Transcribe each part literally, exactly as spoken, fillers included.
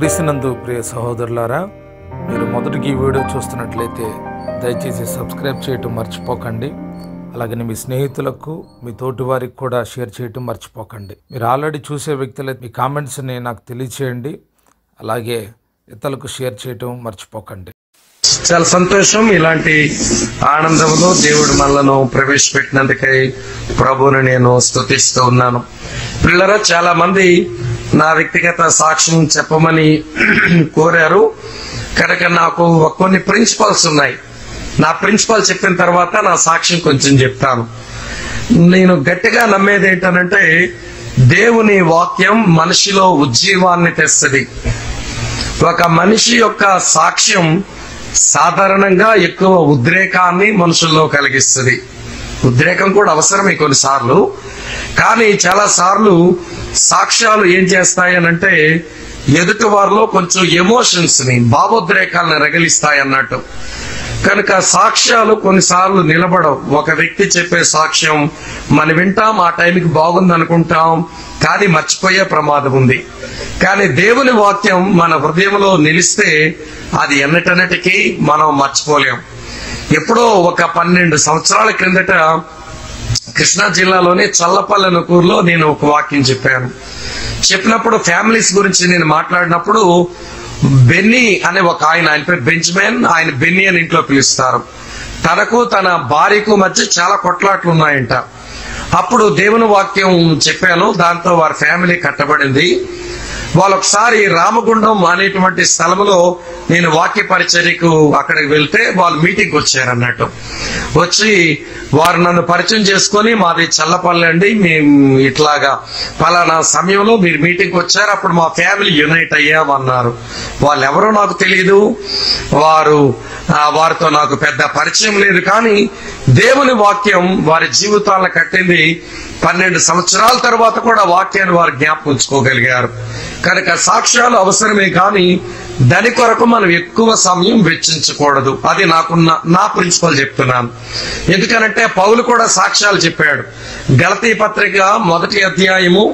క్రీస్తునందు ప్రియ సహోదరులారా, మీరు మొదటికి ఈ వీడియో చూస్తున్నట్లయితే దయచేసి సబ్స్క్రైబ్ చేయటం మర్చిపోకండి. అలాగని మీ స్నేహితులకు, మీ తోటి వారికి కూడా షేర్ చేయటం మర్చిపోకండి. మీరు ఆల్రెడీ చూసే వ్యక్తులైతే మీ కామెంట్స్ని నాకు తెలియచేయండి, అలాగే ఇతరులకు షేర్ చేయటం మర్చిపోకండి. చాలా సంతోషం, ఇలాంటి ఆనందంలో దేవుడు మనలను ప్రవేశపెట్టినందుకై ప్రభువుని నేను స్తుతిస్తూ ఉన్నాను. పిల్లరా, చాలా మంది నా వ్యక్తిగత సాక్ష్యం చెప్పమని కోరారు, కనుక నాకు కొన్ని ప్రిన్సిపల్స్ ఉన్నాయి. నా ప్రిన్సిపల్ చెప్పిన తర్వాత నా సాక్ష్యం కొంచెం చెప్తాను. నేను గట్టిగా నమ్మేది ఏంటనంటే, దేవుని వాక్యం మనిషిలో ఉజ్జీవాన్ని తెస్తుంది. ఒక మనిషి యొక్క సాక్ష్యం సాధారణంగా ఎక్కువ ఉద్రేకాన్ని మనుషుల్లో కలిగిస్తుంది. ఉద్రేకం కూడా అవసరమే కొన్నిసార్లు, కానీ చాలా సార్లు సాక్ష్యాలు ఏం చేస్తాయనంటే ఎదుటి వారిలో కొంచెం ఎమోషన్స్ ని, భావోద్రేకాలను రగిలిస్తాయి అన్నట్టు. కనుక సాక్ష్యాలు కొన్నిసార్లు నిలబడవు. ఒక వ్యక్తి చెప్పే సాక్ష్యం మనం వింటాం, ఆ టైంకి బాగుంది అనుకుంటాం, కానీ మర్చిపోయే ప్రమాదం ఉంది. కానీ దేవుని వాక్యం మన హృదయంలో నిలిస్తే అది ఎన్నటన్నటికీ మనం మర్చిపోలేం. ఎప్పుడో ఒక పన్నెండు సంవత్సరాల క్రిందట కృష్ణా జిల్లాలోని చల్లపల్లెనకూరులో నేను ఒక వాక్యం చెప్పాను. చెప్పినప్పుడు ఫ్యామిలీస్ గురించి నేను మాట్లాడినప్పుడు బెన్నీ అనే ఒక ఆయన, ఆయన పేరు బెంచమెన్, ఆయన బెన్నీ అని ఇంట్లో పిలుస్తారు. తనకు తన భార్యకు మధ్య చాలా కొట్లాట్లు ఉన్నాయంట. అప్పుడు దేవుని వాక్యం చెప్పాను, దాంతో వారి ఫ్యామిలీ కట్టబడింది. వాళ్ళొకసారి రామగుండం అనేటువంటి స్థలంలో నేను వాక్య పరిచర్యకు అక్కడికి వెళ్తే వాళ్ళు మీటింగ్కి వచ్చారు అన్నట్టు. వచ్చి వారు నన్ను పరిచయం చేసుకొని, మాది చల్లపల్లి అండి, మేము ఇట్లాగా పలానా సమయంలో మీరు మీటింగ్కి వచ్చారు, అప్పుడు మా ఫ్యామిలీ యునైట్ అయ్యామన్నారు. వాళ్ళు ఎవరో నాకు తెలియదు, వారు వారితో నాకు పెద్ద పరిచయం లేదు, కానీ దేవుని వాక్యం వారి జీవితాలను కట్టింది. పన్నెండు సంవత్సరాల తర్వాత కూడా వాక్యాన్ని వారు జ్ఞాపకం ఉంచుకోగలిగారు. కనుక సాక్ష్యాలు అవసరమే, కానీ దాని కొరకు మనం ఎక్కువ సమయం వెచ్చించకూడదు. అది నాకున్న నా ప్రిన్సిపల్ చెప్తున్నాను. ఎందుకనంటే పౌలు కూడా సాక్ష్యాలు చెప్పాడు. గలతీ పత్రిక మొదటి అధ్యాయము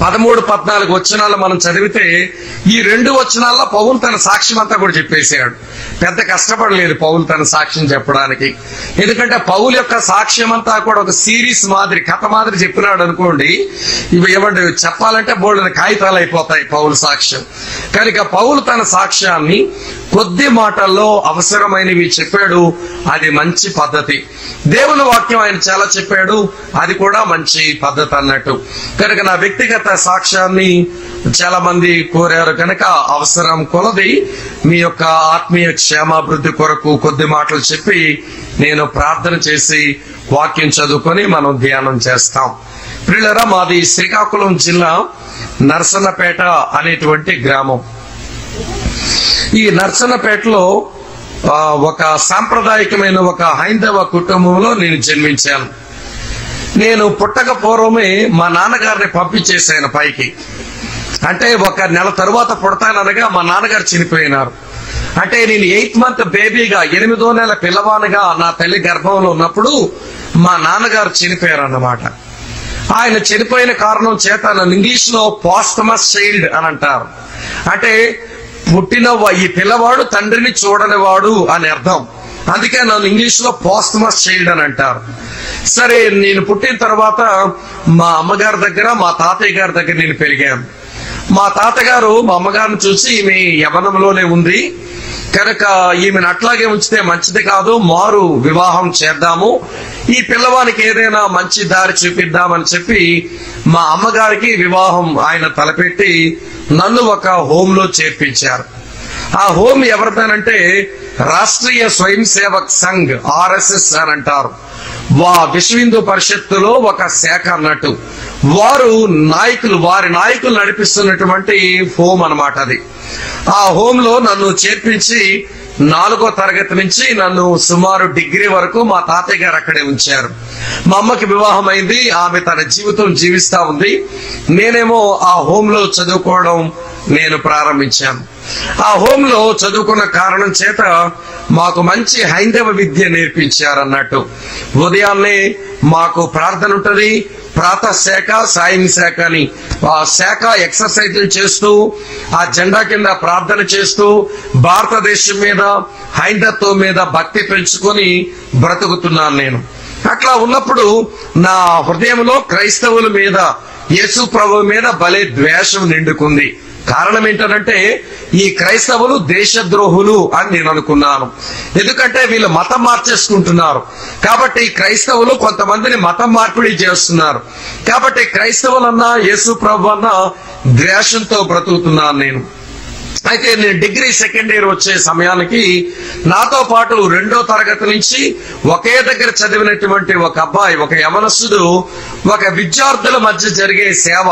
పదమూడు పద్నాలుగు వచనాలు మనం చదివితే, ఈ రెండు వచనాల్లో పౌలు తన సాక్ష్యం అంతా కూడా చెప్పేశాడు. పెద్ద కష్టపడలేదు పౌలు తన సాక్ష్యం చెప్పడానికి. ఎందుకంటే పౌలు యొక్క సాక్ష్యం అంతా కూడా ఒక సిరీస్ మాదిరి, కథ మాదిరి చెప్పినాడు అనుకోండి, ఇవి ఏమంటే చెప్పాలంటే బోల్డని కాగితాలు అయిపోతాయి పౌలు సాక్ష్యం. కనుక పౌలు తన సాక్ష్యాన్ని కొద్ది మాటల్లో అవసరమైనవి చెప్పాడు. అది మంచి పద్ధతి. దేవుని వాక్యం ఆయన చాలా చెప్పాడు, అది కూడా మంచి పద్ధతి అన్నట్టు. కనుక నా వ్యక్తిగత సాక్ష్యాన్ని చాలా మంది కోరారు, కనుక అవసరం కొలది మీ యొక్క ఆత్మీయ క్షేమాభివృద్ధి కొరకు కొద్ది మాటలు చెప్పి నేను ప్రార్థన చేసి వాక్యం చదువుకొని మనం ధ్యానం చేస్తాం. ప్రియులారా, మాది శ్రీకాకుళం జిల్లా నర్సన్నపేట అనేటువంటి గ్రామం. ఈ నర్సన్నపేటలో ఒక సాంప్రదాయకమైన ఒక హైందవ కుటుంబంలో నేను జన్మించాను. నేను పుట్టక పూర్వమే మా నాన్నగారిని పంపించేశాను పైకి. అంటే ఒక నెల తరువాత పుడతాననగా మా నాన్నగారు చనిపోయినారు. అంటే నేను ఎయిత్ మంత్ బేబీగా, ఎనిమిదో నెల పిల్లవానిగా నా తల్లి గర్భంలో ఉన్నప్పుడు మా నాన్నగారు చనిపోయారు అన్నమాట. ఆయన చనిపోయిన కారణం చేత నన్ను ఇంగ్లీష్లో పోస్టమస్ చైల్డ్ అని అంటారు. అంటే పుట్టిన ఈ పిల్లవాడు తండ్రిని చూడనివాడు అని అర్థం. అందుకే నన్ను ఇంగ్లీష్ లో పోస్టమస్ చైల్డ్ అని అంటారు. సరే, నేను పుట్టిన తర్వాత మా అమ్మగారి దగ్గర, మా తాతయ్య గారి దగ్గర నేను పెరిగాను. మా తాతగారు మా అమ్మగారిని చూసి, ఈమె యవనంలోనే ఉంది కనుక ఈమెను అట్లాగే ఉంచితే మంచిది కాదు, మారు వివాహం చేద్దాము, ఈ పిల్లవానికి ఏదైనా మంచి దారి చూపిద్దామని చెప్పి మా అమ్మగారికి వివాహం ఆయన తలపెట్టి నన్ను ఒక హోమ్ లో చేర్పించారు. ఆ హోమ్ ఎవరిదానంటే రాష్ట్రీయ స్వయం సేవక్ సంఘ్, ఆర్ఎస్ఎస్ అని అంటారు, వా విశ్వ హిందూ పరిషత్తులో ఒక శాఖ అన్నట్టు. వారు నాయకులు, వారి నాయకులు నడిపిస్తున్నటువంటి హోమ్ అన్నమాట అది. ఆ హోమ్ లో నన్ను చేర్పించి నాలుగో తరగతి నుంచి నన్ను సుమారు డిగ్రీ వరకు మా తాతయ్య గారు అక్కడే ఉంచారు. మా అమ్మకి వివాహం అయింది, ఆమె తన జీవితం జీవిస్తా ఉంది. నేనేమో ఆ హోమ్ లో చదువుకోవడం నేను ప్రారంభించాను. ఆ హోమ్ లో చదువుకున్న కారణం చేత మాకు మంచి హైందవ విద్య నేర్పించారు అన్నట్టు. ఉదయాన్నే మాకు ప్రార్థన ఉంటుంది, ప్రాత శాఖ సాయం శాఖ అని ఆ శాఖ ఎక్సర్సైజులు చేస్తూ ఆ జెండా కింద ప్రార్థన చేస్తూ భారతదేశం మీద హైందత్వం మీద భక్తి పెంచుకొని బ్రతుకుతున్నాను నేను. అట్లా ఉన్నప్పుడు నా హృదయంలో క్రైస్తవుల మీద యేసు ప్రభు మీద భలే ద్వేషం నిండుకుంది. కారణం ఏంటంటే ఈ క్రైస్తవులు దేశద్రోహులు అని నేను అనుకున్నాను. ఎందుకంటే వీళ్ళు మతం మార్చేసుకుంటున్నారు కాబట్టి క్రైస్తవులు కొంతమందిని మతం మార్పిడి చేస్తున్నారు కాబట్టి క్రైస్తవులన్నా యేసు ప్రభు అన్న ద్వేషంతో బ్రతుకుతున్నాను నేను. అయితే నేను డిగ్రీ సెకండ్ ఇయర్ వచ్చే సమయానికి నాతో పాటు రెండో తరగతి నుంచి ఒకే దగ్గర చదివినటువంటి ఒక అబ్బాయి, ఒక యవనస్తుడు, ఒక విద్యార్థుల మధ్య జరిగే సేవ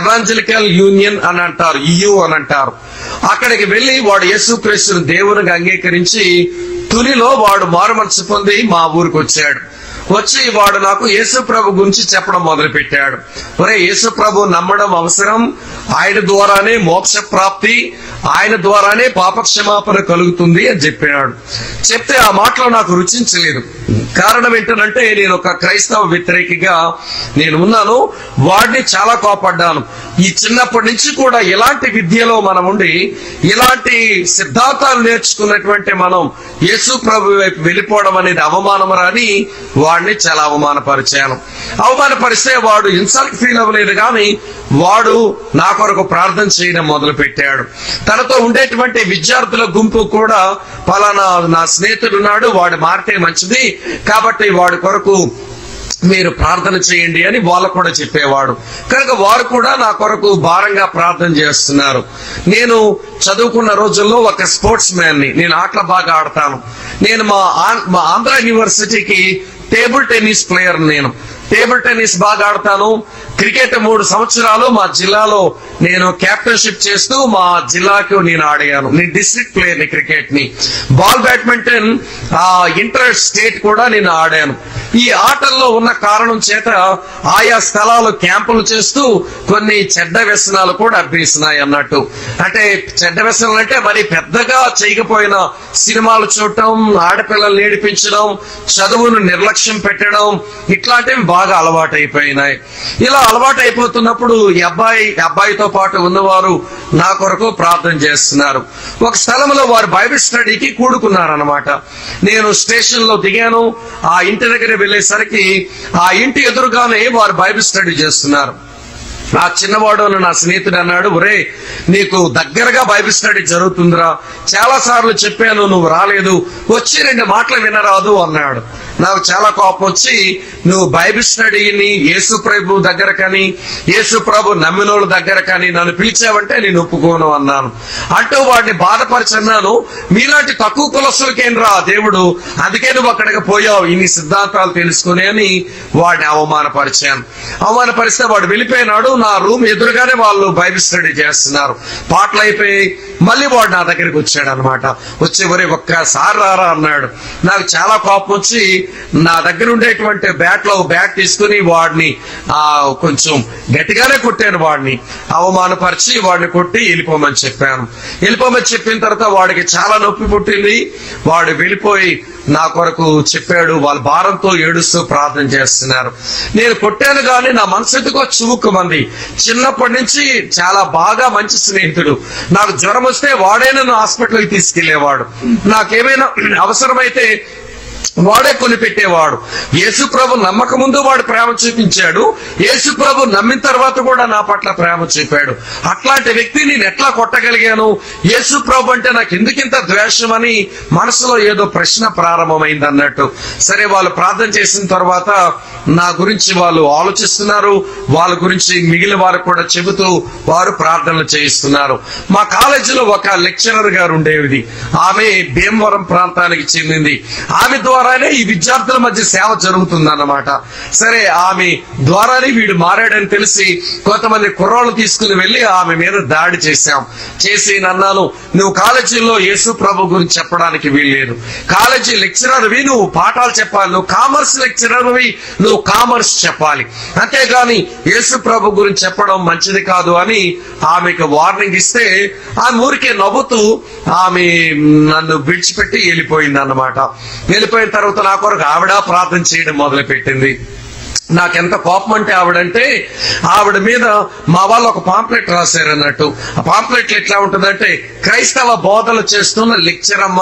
ఎవాంజలికల్ యూనియన్ అని అంటారు, ఇయు అని అంటారు. అక్కడికి వెళ్ళి వాడు యేసుక్రీస్తుని దేవునిగా అంగీకరించి తొలిలో వాడు మారు మనసు పొంది మా ఊరికి వచ్చాడు. వచ్చి వాడు నాకు యేసు ప్రభు గురించి చెప్పడం మొదలు పెట్టాడు. ఒరే, యేసు ప్రభు నమ్మడం అవసరం, ఆయన ద్వారానే మోక్ష ప్రాప్తి, ఆయన ద్వారానే పాపక్షమాపణ కలుగుతుంది అని చెప్పాడు. చెప్తే ఆ మాటలో నాకు రుచించలేదు. కారణం ఏంటంటే నేను ఒక క్రైస్తవ వ్యతిరేకిగా నేను ఉన్నాను. వాడిని చాలా కోపడ్డాను. ఈ చిన్నప్పటి నుంచి కూడా ఇలాంటి విద్యలో మనం ఉండి ఇలాంటి సిద్ధాంతాలు నేర్చుకున్నటువంటి మనం యేసు ప్రభు వైపు వెళ్ళిపోవడం అనేది అవమానమరా అని వాడిని చాలా అవమానపరిచాను. అవమానపరిస్తే వాడు ఇన్సల్ట్ ఫీల్ అవ్వలేదు, కానీ వాడు నా కొరకు ప్రార్థన చేయడం మొదలు పెట్టాడు. తనతో ఉండేటువంటి విద్యార్థుల గుంపు కూడా పలానా నా స్నేహితుడు ఉన్నాడు, వాడు మారితే మంచిది కాబట్టి వాడి కొరకు మీరు ప్రార్థన చేయండి అని వాళ్ళకు కూడా చెప్పేవాడు. కనుక వారు కూడా నా కొరకు భారంగా ప్రార్థన చేస్తున్నారు. నేను చదువుకున్న రోజుల్లో ఒక స్పోర్ట్స్ మ్యాన్ ని, నేను ఆటలు బాగా ఆడతాను. నేను మా మా ఆంధ్ర యూనివర్సిటీకి టేబుల్ టెన్నిస్ ప్లేయర్. నేను టేబుల్ టెన్నిస్ బాగా ఆడతాను. క్రికెట్ మూడు సంవత్సరాలు మా జిల్లాలో నేను క్యాప్టెన్షిప్ చేస్తూ మా జిల్లాకు నేను ఆడాను. నేను డిస్ట్రిక్ట్ ప్లేయర్ని క్రికెట్ ని. బాల్ బ్యాడ్మింటన్ ఇంటర్ స్టేట్ కూడా నేను ఆడాను. ఈ ఆటల్లో ఉన్న కారణం చేత ఆయా స్థలాలు క్యాంపులు చేస్తూ కొన్ని చెడ్డ వ్యసనాలు కూడా అభ్యసినాయి అన్నట్టు. అంటే చెడ్డ వ్యసనాలు అంటే మరి పెద్దగా చేయకపోయినా సినిమాలు చూడటం, ఆడపిల్లలు ఏడిపించడం, చదువును నిర్లక్ష్యం పెట్టడం, ఇట్లాంటివి బాగా అలవాటు అయిపోయినాయి. ఇలా అలవాటు అయిపోతున్నప్పుడు ఈ అబ్బాయి అబ్బాయితో పాటు ఉన్నవారు నా కొరకు ప్రార్థన చేస్తున్నారు. ఒక స్థలంలో వారు బైబిల్ స్టడీకి కూడుకున్నారన్నమాట. నేను స్టేషన్ లో దిగాను. ఆ ఇంటి దగ్గర వెళ్ళేసరికి ఆ ఇంటి ఎదురుగానే వారు బైబిల్ స్టడీ చేస్తున్నారు. ఆ చిన్నవాడు నా స్నేహితుడు అన్నాడు, ఒరే నీకు దగ్గరగా బైబిల్ స్టడీ జరుగుతుందిరా, చాలా సార్లు చెప్పాను నువ్వు రాలేదు, వచ్చి రెండు మాటలు వినరాదు అన్నాడు. నాకు చాలా కోపం వచ్చి, నువ్వు బైబిల్ స్టడీని యేసు ప్రభు దగ్గర కానీ యేసు ప్రభు నమ్మిన వాళ్ళ దగ్గర కానీ నన్ను పిలిచావంటే నేను ఒప్పుకోను అన్నాను. అంటూ వాడిని బాధపరిచన్నాను. మీలాంటి తక్కువ కులస్తులకేంరా దేవుడు, అందుకే నువ్వు అక్కడికి పోయావు ఇన్ని సిద్ధాంతాలు తెలుసుకుని అని వాడిని అవమానపరిచాను. అవమానపరిస్తే వాడు వెళ్ళిపోయినాడు. నా రూమ్ ఎదురుగానే వాళ్ళు బైబిల్ స్టడీ చేస్తున్నారు. పాటలు అయిపోయి మళ్ళీ వాడు నా దగ్గరికి వచ్చాడు అనమాట. వచ్చి ఒరే ఒక్కసారి రారా అన్నాడు. నాకు చాలా కోపం వచ్చి నా దగ్గర ఉండేటువంటి బ్యాట్ లో బ్యాట్ తీసుకుని వాడిని ఆ కొంచెం గట్టిగానే కొట్టాను. వాడిని అవమానపరిచి వాడిని కొట్టి వెళ్ళిపోమని చెప్పాను. వెళ్ళిపోమని చెప్పిన తర్వాత వాడికి చాలా నొప్పి పుట్టింది. వాడు వెళ్ళిపోయి నా కొరకు చెప్పాడు. వాళ్ళు భారంతో ఏడుస్తూ ప్రార్థన చేస్తున్నారు. నేను కొట్టాను కానీ నా మనసు ఎందుకో చివుక్కుమంది. చిన్నప్పటి నుంచి చాలా బాగా మంచి స్నేహితుడు. నాకు జ్వరం వస్తే వాడే నన్ను హాస్పిటల్కి తీసుకెళ్లేవాడు. నాకేమైనా అవసరమైతే వాడే కొని పెట్టేవాడు. యేసు ప్రభు నమ్మక ముందు వాడు ప్రేమ చూపించాడు. యేసు ప్రభు నమ్మిన తర్వాత కూడా నా పట్ల ప్రేమ చూపాడు. అట్లాంటి వ్యక్తి నేను ఎట్లా కొట్టగలిగాను? యేసు ప్రభు అంటే నాకు ఎందుకింత ద్వేషం అని మనసులో ఏదో ప్రశ్న ప్రారంభమైంది అన్నట్టు. సరే, వాళ్ళు ప్రార్థన చేసిన తర్వాత నా గురించి వాళ్ళు ఆలోచిస్తున్నారు. వాళ్ళ గురించి మిగిలిన వారికి కూడా చెబుతూ వారు ప్రార్థనలు చేయిస్తున్నారు. మా కాలేజీలో ఒక లెక్చరర్ గారు ఉండేది. ఆమె భీమవరం ప్రాంతానికి చెందింది. ఆమె ద్వారానే ఈ విద్యార్థుల మధ్య సేవ జరుగుతుందన్నమాట. సరే, ఆమె ద్వారానే వీడు మారాడని తెలిసి కొంతమంది కుర్రాళ్ళు తీసుకుని వెళ్ళి ఆమె మీద దాడి చేశాం. చేసి నన్నాను, నువ్వు కాలేజీలో యేసు ప్రభు గురించి చెప్పడానికి వీల్లేదు, కాలేజీ లెక్చరర్వి నువ్వు పాఠాలు చెప్పాలి, నువ్వు కామర్స్ లెక్చరర్వి నువ్వు కామర్స్ చెప్పాలి, అంతేగాని యేసు ప్రభు గురించి చెప్పడం మంచిది కాదు అని ఆమెకు వార్నింగ్ ఇస్తే ఆ ఊరికే నవ్వుతూ ఆమె నన్ను విడిచిపెట్టి వెళ్ళిపోయింది అన్నమాట. వెళ్ళిపోయి తర్వాత నా కొరకు ఆవిడ ప్రార్థన చేయడం మొదలు పెట్టింది. నాకెంత కోపం అంటే ఆవిడంటే ఆవిడ మీద మా వాళ్ళు ఒక పాంప్లెట్ రాశారు అన్నట్టు. ఆ పాంప్లెట్ ఎట్లా ఉంటుందంటే క్రైస్తవ బోధలు చేస్తున్న లెక్చర్ అమ్మ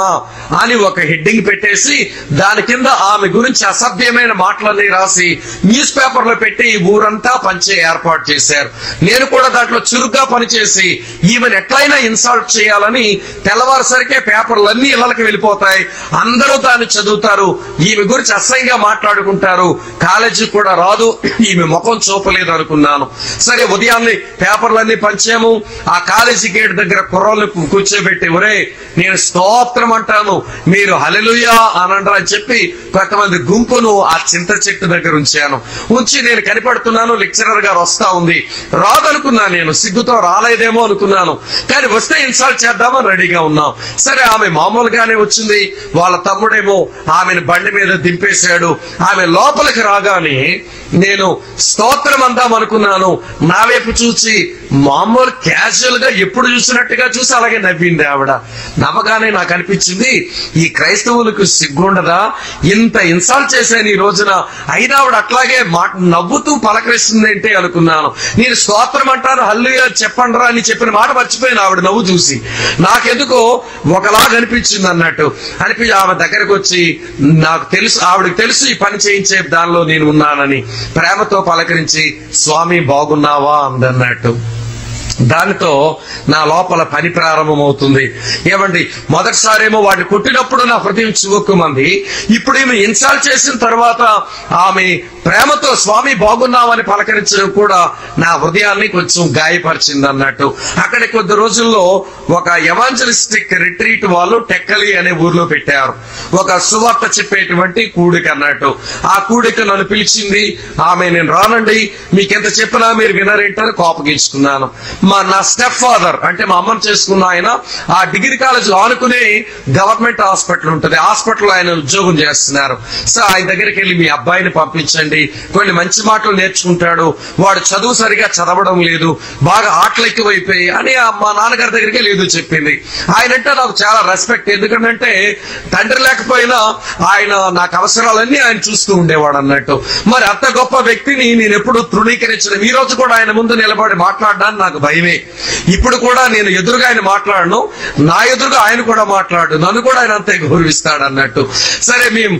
అని ఒక హెడ్డింగ్ పెట్టేసి దాని కింద ఆమె గురించి అసభ్యమైన మాటలన్నీ రాసి న్యూస్ పేపర్ లో పెట్టి ఊరంతా పంచే ఏర్పాటు చేశారు. నేను కూడా దాంట్లో చురుగ్గా పనిచేసి ఈమెను ఎట్లయినా ఇన్సల్ట్ చేయాలని తెల్లవారుసరికే పేపర్లన్నీ ఇళ్ళకి వెళ్ళిపోతాయి. అందరూ దాన్ని చదువుతారు, ఈమె గురించి అసహ్యంగా మాట్లాడుకుంటారు. కాలేజీ కూడా రాదు, ఈమె ముఖం చూపలేదు అనుకున్నాను. సరే ఉదయాన్నే పేపర్లన్నీ పంచాము. ఆ కాలేజీ గేట్ దగ్గర కుర్రోళ్ళు కూర్చోబెట్టి ఒరే నేను స్తోత్రం అంటాను, మీరు హల్లెలూయా అనండి అని చెప్పి కొంతమంది గుంపును ఆ చింత చెట్టు దగ్గర ఉంచాను. ఉంచి నేను కనిపెడుతున్నాను లెక్చరర్ గారు వస్తా ఉంది. రాదనుకున్నా, నేను సిగ్గుతో రాలేదేమో అనుకున్నాను, కానీ వస్తే ఇన్సల్ట్ చేద్దామని రెడీగా ఉన్నాం. సరే ఆమె మామూలుగానే వచ్చింది. వాళ్ళ తమ్ముడేమో ఆమెను బండి మీద దింపేశాడు. ఆమె లోపలికి రాగానే నేను స్తోత్రం అందాం అనుకున్నాను. నా వైపు చూసి మామూలు క్యాజువల్ గా ఎప్పుడు చూసినట్టుగా చూసి అలాగే నవ్వింది ఆవిడ. నవ్వగానే నాకు అనిపించింది ఈ క్రైస్తవులకు సిగ్గుండదా, ఇంత ఇన్సల్ట్ చేశాను ఈ రోజున, అయినా ఆవిడ అట్లాగే మాట నవ్వుతూ పలకరిస్తుంది ఏంటి అనుకున్నాను. నేను స్తోత్రం అంటాను హల్లెలూయా చెప్పండి రా అని చెప్పిన మాట మర్చిపోయిన ఆవిడ నవ్వు చూసి నాకెందుకో ఒకలాగా అనిపించింది అన్నట్టు అనిపించి ఆమె దగ్గరకు వచ్చి నాకు తెలుసు ఆవిడకి తెలుసు ఈ పని చేయించే దానిలో నేను ఉన్నానని ప్రేమతో పలకరించి స్వామి బాగున్నావా అందన్నట్టు. దానితో నా లోపల పని ప్రారంభమవుతుంది. ఏమండి మొదటిసారేమో వాడిని కొట్టినప్పుడు నా హృదయం చివుక్కుమంది. ఇప్పుడు ఈమె ఇన్సల్ట్ చేసిన తర్వాత ఆమె ప్రేమతో స్వామి బాగున్నామని పలకరించడం కూడా నా హృదయాన్ని కొంచెం గాయపరిచింది అన్నట్టు. అక్కడ కొద్ది రోజుల్లో ఒక ఎవాంజలిస్టిక్ రిట్రీట్ వాళ్ళు టెక్కలి అనే ఊర్లో పెట్టారు, ఒక సువార్త చెప్పేటువంటి కూడిక అన్నట్టు. ఆ కూడిక నన్ను పిలిచింది ఆమె. నేను రానండి, మీకెంత చెప్పినా మీరు వినరేంటని కోపగించుకున్నాను. మా నా స్టెప్ ఫాదర్ అంటే మా అమ్మను చేసుకున్న ఆయన ఆ డిగ్రీ కాలేజ్ ఆనుకునే గవర్నమెంట్ హాస్పిటల్ ఉంటుంది, హాస్పిటల్లో ఆయన ఉద్యోగం చేస్తున్నారు. సో ఆయన దగ్గరికి వెళ్ళి మీ అబ్బాయిని పంపించండి, కొన్ని మంచి మాటలు నేర్చుకుంటాడు, వాడు చదువు సరిగా చదవడం లేదు, బాగా ఆటలు ఎక్కువైపోయి అని మా నాన్నగారి దగ్గరికి వెళ్ళి ఏదో చెప్పింది. ఆయనంటే నాకు చాలా రెస్పెక్ట్, ఎందుకంటే తండ్రి లేకపోయినా ఆయన నాకు అవసరాలన్నీ ఆయన చూస్తూ ఉండేవాడు అన్నట్టు. మరి అంత గొప్ప వ్యక్తిని నేను ఎప్పుడు తృణీకరించడం, ఈ రోజు కూడా ఆయన ముందు నిలబడి మాట్లాడడానికి నాకు భయమే. ఇప్పుడు కూడా నేను ఎదురుగా ఆయన మాట్లాడను, నా ఎదురుగా ఆయన కూడా మాట్లాడు, నన్ను కూడా ఆయన అంతే గౌరవిస్తాడు అన్నట్టు. సరే మేము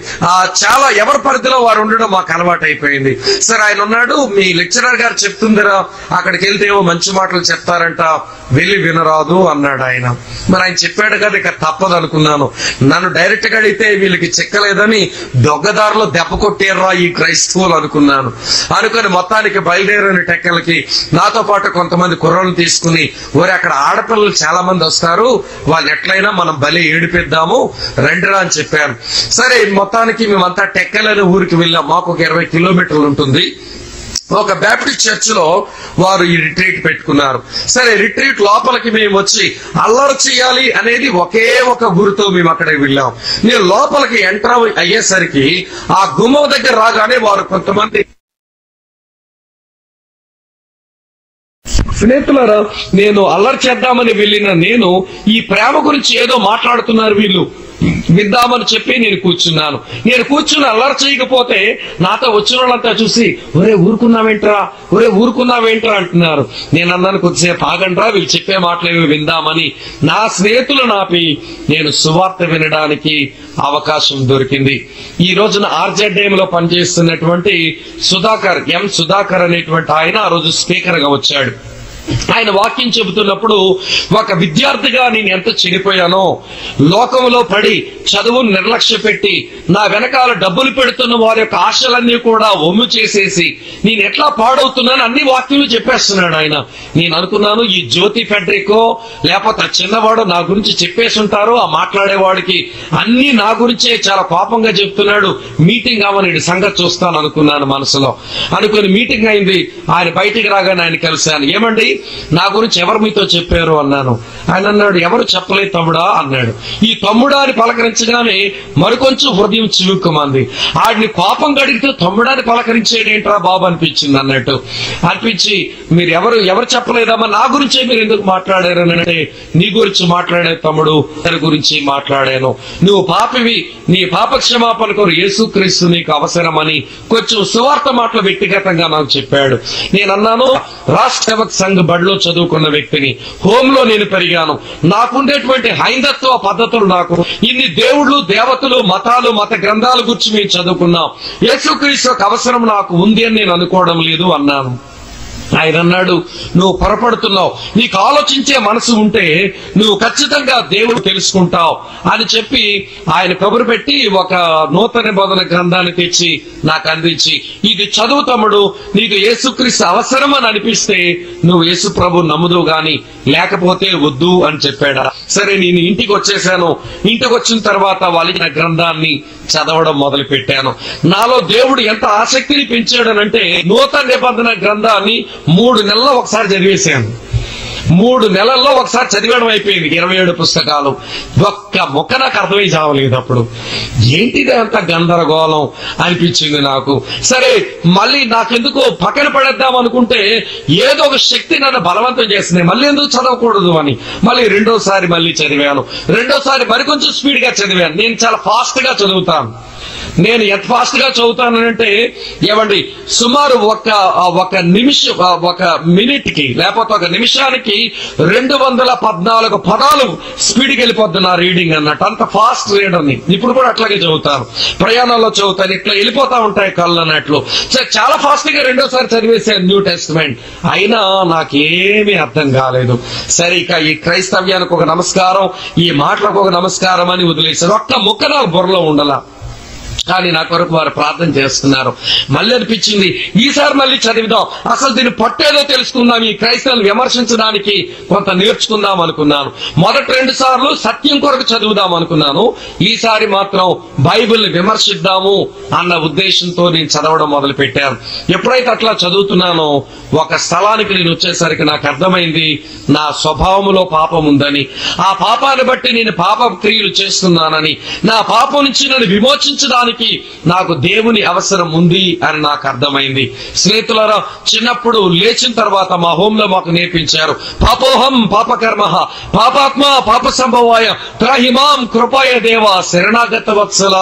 చాలా ఎవరి పరిధిలో వారు ఉండడం మాకు అలవాటు అయిపోయింది. సరే ఆయన ఉన్నాడు, మీ లెక్చరర్ గారు చెప్తుందిరా అక్కడికి వెళ్తే ఏవో మంచి మాటలు చెప్తారంట, వెళ్ళి వినరాదు అన్నాడు ఆయన. మరి ఆయన చెప్పాడు కదా ఇక తప్పదు అనుకున్నాను. నన్ను డైరెక్ట్ గా అడిగితే వీళ్ళకి చెక్కలేదని దొంగదారులు దెబ్బ కొట్టేర్రా ఈ క్రైస్తవులు అనుకున్నాను. అనుకుని మొత్తానికి బయలుదేరిన టెక్కలకి నాతో పాటు కొంతమంది కుర్రలు తీసుకుని ఒరే అక్కడ ఆడపిల్లలు చాలా మంది వస్తారు, వాళ్ళు ఎట్లయినా మనం భలే ఏడిపిద్దాము రండిరా అని చెప్పాను. సరే మొత్తానికి మేమంతా టెక్కలనే ఊరికి వెళ్ళాం. మాకు ఒక ఇరవై కిలోమీటర్లు ఉంటుంది. ఒక బ్యాప్టిస్ట్ చర్చ్ లో వారు ఈ రిట్రీట్ పెట్టుకున్నారు. సరే రిట్రీట్ లోపలికి మేము వచ్చి అల్లరి చేయాలి అనేది ఒకే ఒక గురితో మేము అక్కడికి వెళ్ళాం. నేను లోపలికి ఎంటర్ అయ్యేసరికి ఆ గుమ్మం దగ్గర రాగానే వారు కొంతమంది స్నేహితులారా నేను అల్లరి చేద్దామని వెళ్ళిన నేను ఈ ప్రేమ గురించి ఏదో మాట్లాడుతున్నారు వీళ్ళు విద్దామని చెప్పి నేను కూర్చున్నాను. నేను కూర్చుని అల్లరి చేయకపోతే నాతో వచ్చిన వాళ్ళంతా చూసి ఒరే ఊరుకున్నావేంట్రా ఒరే ఊరుకున్నావేంట్రా అంటున్నారు. నేను అన్నాను కొద్దిసేపు ఆగండ్రా వీళ్ళు చెప్పే మాటలేవి విందామని. నా స్నేహితులు నాపి నేను సువార్త వినడానికి అవకాశం దొరికింది. ఈ రోజున ఆర్జెడ్ఎం లో పనిచేస్తున్నటువంటి సుధాకర్ ఎం సుధాకర్ అనేటువంటి ఆయన ఆ రోజు స్పీకర్ గా వచ్చాడు. ఆయన వాక్యం చెబుతున్నప్పుడు ఒక విద్యార్థిగా నేను ఎంత చెడిపోయానో, లోకంలో పడి చదువును నిర్లక్ష్య పెట్టి నా వెనకాల డబ్బులు పెడుతున్న వారి యొక్క ఆశలన్నీ కూడా ఒమ్ము చేసేసి నేను ఎట్లా పాడవుతున్నాను అన్ని వాక్యాలు చెప్పేస్తున్నాడు ఆయన. నేను అనుకున్నాను ఈ జ్యోతి ఫెడ్రికో లేకపోతే చిన్నవాడు నా గురించి చెప్పేసి ఉంటారు, ఆ మాట్లాడేవాడికి అన్ని నా గురించే చాలా కోపంగా చెప్తున్నాడు, మీటింగ్ అవ్వని సంగతి చూస్తాను అనుకున్నాను మనసులో. అనుకుని మీటింగ్ అయింది. ఆయన బయటికి రాగానే ఆయన కలిశాను. ఏమండి నా గురించి ఎవరు మీతో చెప్పారు అన్నాను. ఆయన అన్నాడు, ఎవరు చెప్పలే తమ్ముడా అన్నాడు. ఈ తమ్ముడా అని పలకరించగానే మరికొంచెం హృదయం చివుక్కుమంది. ఆడిని కోపం గడిగితే తమ్ముడాన్ని పలకరించేదేంట్రా బాబు అనిపించింది అన్నట్టు అనిపించి, మీరు ఎవరు ఎవరు చెప్పలేదమ్మా, నా గురించే మీరు ఎందుకు మాట్లాడారు అంటే, నీ గురించి మాట్లాడే తమ్ముడు గురించి మాట్లాడాను, నువ్వు పాపివి, నీ పాప క్షమాపణ కొరకు యేసుక్రీస్తు నీకు అవసరమని కొంచెం సువార్త మాటలు వ్యక్తిగతంగా నాకు చెప్పాడు. నేనన్నాను, రాష్ట్ర సేవక్ సంఘ్ బడిలో చదువుకున్న వ్యక్తిని, హోమ్ లో నేను పెరిగాను, నాకుండేటువంటి హైందత్వ పద్ధతులు, నాకు ఇన్ని దేవుళ్ళు దేవతలు మతాలు మత గ్రంథాల గురించి మేము చదువుకున్నాం, యేసుక్రీస్తుకు అవసరం నాకు ఉంది అని నేను అనుకోవడం లేదు అన్నాను. ఆయన అన్నాడు, నువ్వు పొరపడుతున్నావు, నీకు ఆలోచించే మనసు ఉంటే నువ్వు ఖచ్చితంగా దేవుడు తెలుసుకుంటావు అని చెప్పి ఆయన కబురు పెట్టి ఒక నూతన బోధన గ్రంథాన్ని తెచ్చి నాకు అందించి, ఇది చదువు తమ్ముడు, నీకు యేసుక్రీస్తు అవసరం అని అనిపిస్తే నువ్వు యేసు ప్రభు నమ్ముదువు గాని లేకపోతే వద్దు అని చెప్పాడా. సరే నేను ఇంటికి వచ్చేసాను. ఇంటికి వచ్చిన తర్వాత వాళ్ళిన గ్రంథాన్ని చదవడం మొదలు పెట్టాను. నాలో దేవుడు ఎంత ఆసక్తిని పెంచాడనంటే, నూతన నిబంధన గ్రంథాన్ని మూడు నెలల్లో ఒకసారి చదివేశాను. మూడు నెలల్లో ఒకసారి చదివడం అయిపోయింది. ఇరవై ఏడు పుస్తకాలు ఒక్క మొక్క నాకు అర్థమై చావలేదు. అప్పుడు ఏంటిది అంత గందరగోళం అనిపించింది నాకు. సరే మళ్ళీ నాకెందుకు పక్కన పడేద్దాం అనుకుంటే ఏదో ఒక శక్తి నన్ను బలవంతం చేసింది, మళ్ళీ ఎందుకు చదవకూడదు అని మళ్ళీ రెండోసారి మళ్ళీ చదివాను. రెండోసారి మరి కొంచెం స్పీడ్ గా చదివాను. నేను చాలా ఫాస్ట్ గా చదువుతాను. నేను ఎంత ఫాస్ట్ గా చదువుతానంటే, ఏమండి, సుమారు ఒక ఒక నిమిషం ఒక మినిట్ కి లేకపోతే ఒక నిమిషానికి రెండు వందల పద్నాలుగు పదాలు స్పీడ్కి వెళ్ళిపోద్ది నా రీడింగ్ అన్నట్టు. అంత ఫాస్ట్ రీడర్ని. ఇప్పుడు కూడా అట్లాగే చదువుతాను, ప్రయాణంలో చదువుతాను, ఇట్లా వెళ్ళిపోతా ఉంటాయి కళ్ళు అన్నట్లు. చాలా ఫాస్ట్ గా రెండోసారి చదివేసాను న్యూ టెస్ట్మెంట్. అయినా నాకేమీ అర్థం కాలేదు. సరే ఇక ఈ క్రైస్తవ్యానికి ఒక నమస్కారం, ఈ మాటలకు ఒక నమస్కారం అని వదిలేసాను. ఒక్క ముక్క నాకు బుర్రలో ఉండాల. కానీ నా కొరకు వారు ప్రార్థన చేస్తున్నారు. మళ్ళీ అనిపించింది, ఈసారి మళ్ళీ చదివిదాం, అసలు దీన్ని పట్టేదో తెలుసుకుందాం, ఈ క్రైస్తవులను విమర్శించడానికి కొంత నేర్చుకుందాం అనుకున్నాను. మొదటి రెండు సార్లు సత్యం కొరకు చదువుదాం అనుకున్నాను. ఈసారి మాత్రం బైబిల్ని విమర్శిద్దాము అన్న ఉద్దేశంతో నేను చదవడం మొదలు పెట్టాను. ఎప్పుడైతే అట్లా చదువుతున్నానో ఒక స్థలానికి నేను వచ్చేసరికి నాకు అర్థమైంది, నా స్వభావంలో పాపం ఉందని, ఆ పాపాన్ని బట్టి నేను పాప క్రియలు చేస్తున్నానని, నా పాపం నుంచి నన్ను విమోచించడానికి నాకు దేవుని అవసరం ఉంది అని నాకు అర్థమైంది. స్నేహితులారా, చిన్నప్పుడు లేచిన తర్వాత మా హోంలో మాకు నేర్పించారు, పాపోహం పాపకర్మ పాపాత్మ పాప సంభవాయ త్రాహిమాం కృపాయ దేవ శరణాగత వత్సల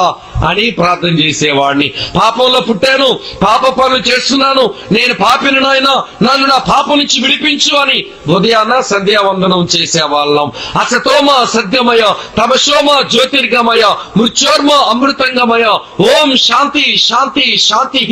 అని ప్రార్థన చేసేవాడిని. పాపంలో పుట్టాను, పాప పనులు చేస్తున్నాను, నేను పాపిని నాయనా, నన్ను నా పాపం నుంచి విడిపించు అని ఉదయాన సంధ్యావందనం చేసేవాళ్ళం. అసతోమ సత్యమయ తమశోమ జ్యోతిర్గమయ మృత్యోర్మ అమృతంగమయ ఓం శాంతి శాంతి శాంతి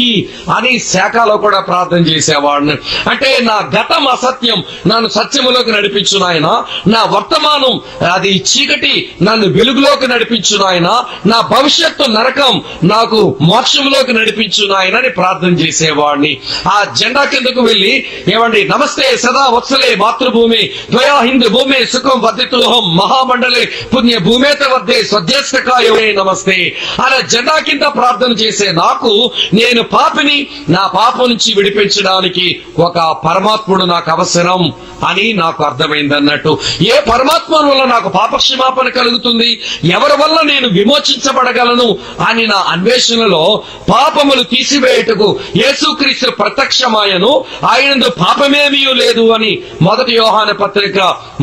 అని శాఖలో కూడా ప్రార్థన చేసేవాడిని. అంటే నా గతం అసత్యం, నన్ను సత్యములోకి నడిపించు నాయన, నా వర్తమానం అది చీకటి, నన్ను వెలుగులోకి నడిపించు నాయన, నా భవిష్యత్తు నరకం, నాకు మోక్షంలోకి నడిపించు నాయన అని ప్రార్థన చేసేవాడిని. ఆ జెండా కిందకు వెళ్ళి, ఏమండి, నమస్తే సదా వత్సలే మాతృభూమి ద్వయా హిందూ భూమి సుఖం వర్ధితుహం మహామండలే పుణ్య భూమేత వద్దే స్వధ్యస్తకాయే నమస్తే అలా జెండా కింద ప్రార్థన చేసే నాకు, నేను పాపిని, నా పాపం నుంచి విడిపించడానికి ఒక పరమాత్ముడు నాకు అవసరం అని నాకు అర్థమైంది అన్నట్టు. ఏ పరమాత్మ వల్ల నాకు పాపక్షమాపణ కలుగుతుంది, ఎవరి వల్ల నేను విమోచించబడగలను అని నా అన్వేషణలో పాపములు తీసివేయుటకు యేసుక్రీస్తు ప్రత్యక్షమాయను, ఆయనందు పాపమేమీ లేదు అని మొదటి యోహాను పత్రిక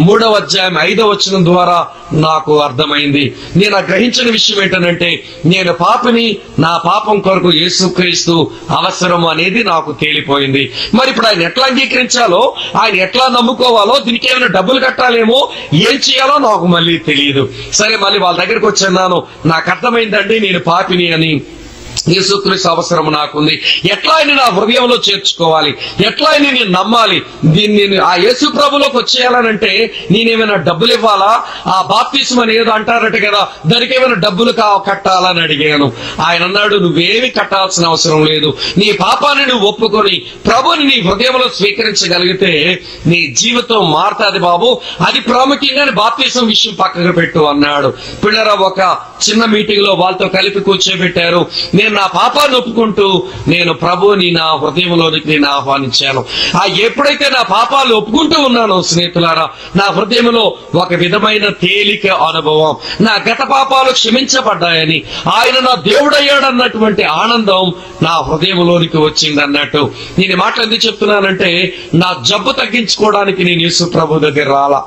మూడవ అధ్యాయం ఐదవ వచనం ద్వారా నాకు అర్థమైంది. నేను గ్రహించిన విషయం ఏంటనంటే, నేను పాపిని, నా పాపం కొరకు యేసుక్రీస్తు అవసరం అనేది నాకు తేలిపోయింది. మరి ఇప్పుడు ఆయన ఎట్లా అంగీకరించాలో, ఆయన ఎట్లా నమ్ముకోవాలో, దీనికి ఏమైనా డబ్బులు కట్టాలేమో, ఏం చేయాలో నాకు మళ్ళీ తెలియదు. సరే మళ్ళీ వాళ్ళ దగ్గరికి వచ్చాను, నాకు అర్థమైందండి నేను పాపిని అని, యేసుక్రీస్తు అవసరం నాకుంది, ఎట్లా ఆయన నా హృదయంలో చేర్చుకోవాలి, ఎట్లా ఆయన నేను నమ్మాలి, దీన్ని నేను ఆ యేసు ప్రభులోకి వచ్చేయాలనంటే నేనేమైనా డబ్బులు ఇవ్వాలా, ఆ బాప్తిసం అని ఏదో అంటారట కదా, దానికి ఏమైనా డబ్బులు కా కట్టాలని అడిగాను. ఆయన అన్నాడు, నువ్వేమి కట్టాల్సిన అవసరం లేదు, నీ పాపాన్ని నువ్వు ఒప్పుకొని ప్రభుని నీ హృదయంలో స్వీకరించగలిగితే నీ జీవితం మారుతుంది బాబు, అది ప్రాముఖ్యంగా బాప్తిసం విషయం పక్కకు పెట్టు అన్నాడు. పిల్లరా, ఒక చిన్న మీటింగ్ లో వాళ్ళతో కలిపి కూర్చోబెట్టారు. నేను నా పాపాన్ని ఒప్పుకుంటూ నేను ప్రభువుని నా హృదయంలోనికి నేను ఆహ్వానించాను. ఆ ఎప్పుడైతే నా పాపాలు ఒప్పుకుంటూ ఉన్నానో స్నేహితులారా, నా హృదయంలో ఒక విధమైన తేలిక అనుభవం, నా గత పాపాలు క్షమించబడ్డాయని, ఆయన నా దేవుడయ్యాడన్నటువంటి ఆనందం నా హృదయంలోనికి వచ్చింది అన్నట్టు. నేను మాట ఎందుకు చెప్తున్నానంటే, నా జబ్బు తగ్గించుకోవడానికి నేను యేసు ప్రభు దగ్గర రాలా,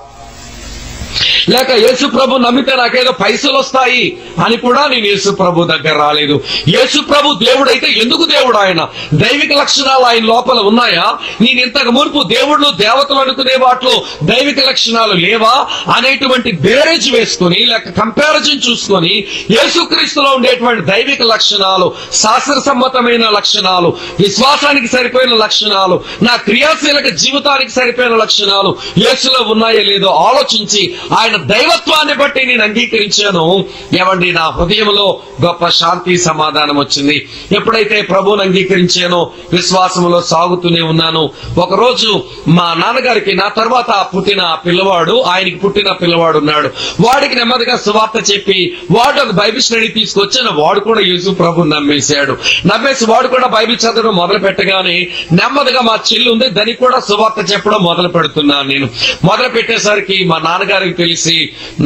లేక యేసు ప్రభు నమ్మితే నాకేదో పైసలు వస్తాయి అని కూడా నేను యేసు ప్రభు దగ్గర రాలేదు. యేసు ప్రభు దేవుడైతే ఎందుకు దేవుడు? ఆయన దైవిక లక్షణాలు ఆయన లోపల ఉన్నాయా? నేను ఇంతకు మునుపు దేవుళ్ళు దేవతలు అనుకునే వాటిలో దైవిక లక్షణాలు లేవా అనేటువంటి బేరేజ్ వేసుకుని, లేక కంపారిజన్ చూసుకొని యేసుక్రీస్తులో ఉండేటువంటి దైవిక లక్షణాలు, శాస్త్ర సమ్మతమైన లక్షణాలు, విశ్వాసానికి సరిపోయిన లక్షణాలు, నా క్రియాశీలక జీవితానికి సరిపోయిన లక్షణాలు యేసులో ఉన్నాయో లేదో ఆలోచించి ఆయన దైవత్వాన్ని బట్టి నేను అంగీకరించాను. ఏమండి, నా హృదయంలో గొప్ప శాంతి సమాధానం వచ్చింది. ఎప్పుడైతే ప్రభువుని అంగీకరించానో విశ్వాసంలో సాగుతూనే ఉన్నాను. ఒకరోజు మా నాన్నగారికి నా తర్వాత పుట్టిన పిల్లవాడు, ఆయనకి పుట్టిన పిల్లవాడు ఉన్నాడు. వాడికి నెమ్మదిగా సువార్త చెప్పి వాడు ఒక బైబిల్ స్టడీ తీసుకొచ్చిన వాడు కూడా యేసు ప్రభుని నమ్మేశాడు. నమ్మేసి వాడు కూడా బైబిల్ చదవడం మొదలు పెట్టగానే నెమ్మదిగా మా చెల్లి ఉంది, దానికి కూడా సువార్త చెప్పడం మొదలు పెడుతున్నాను. నేను మొదలు పెట్టేసరికి మా నాన్నగారికి తెలిసి,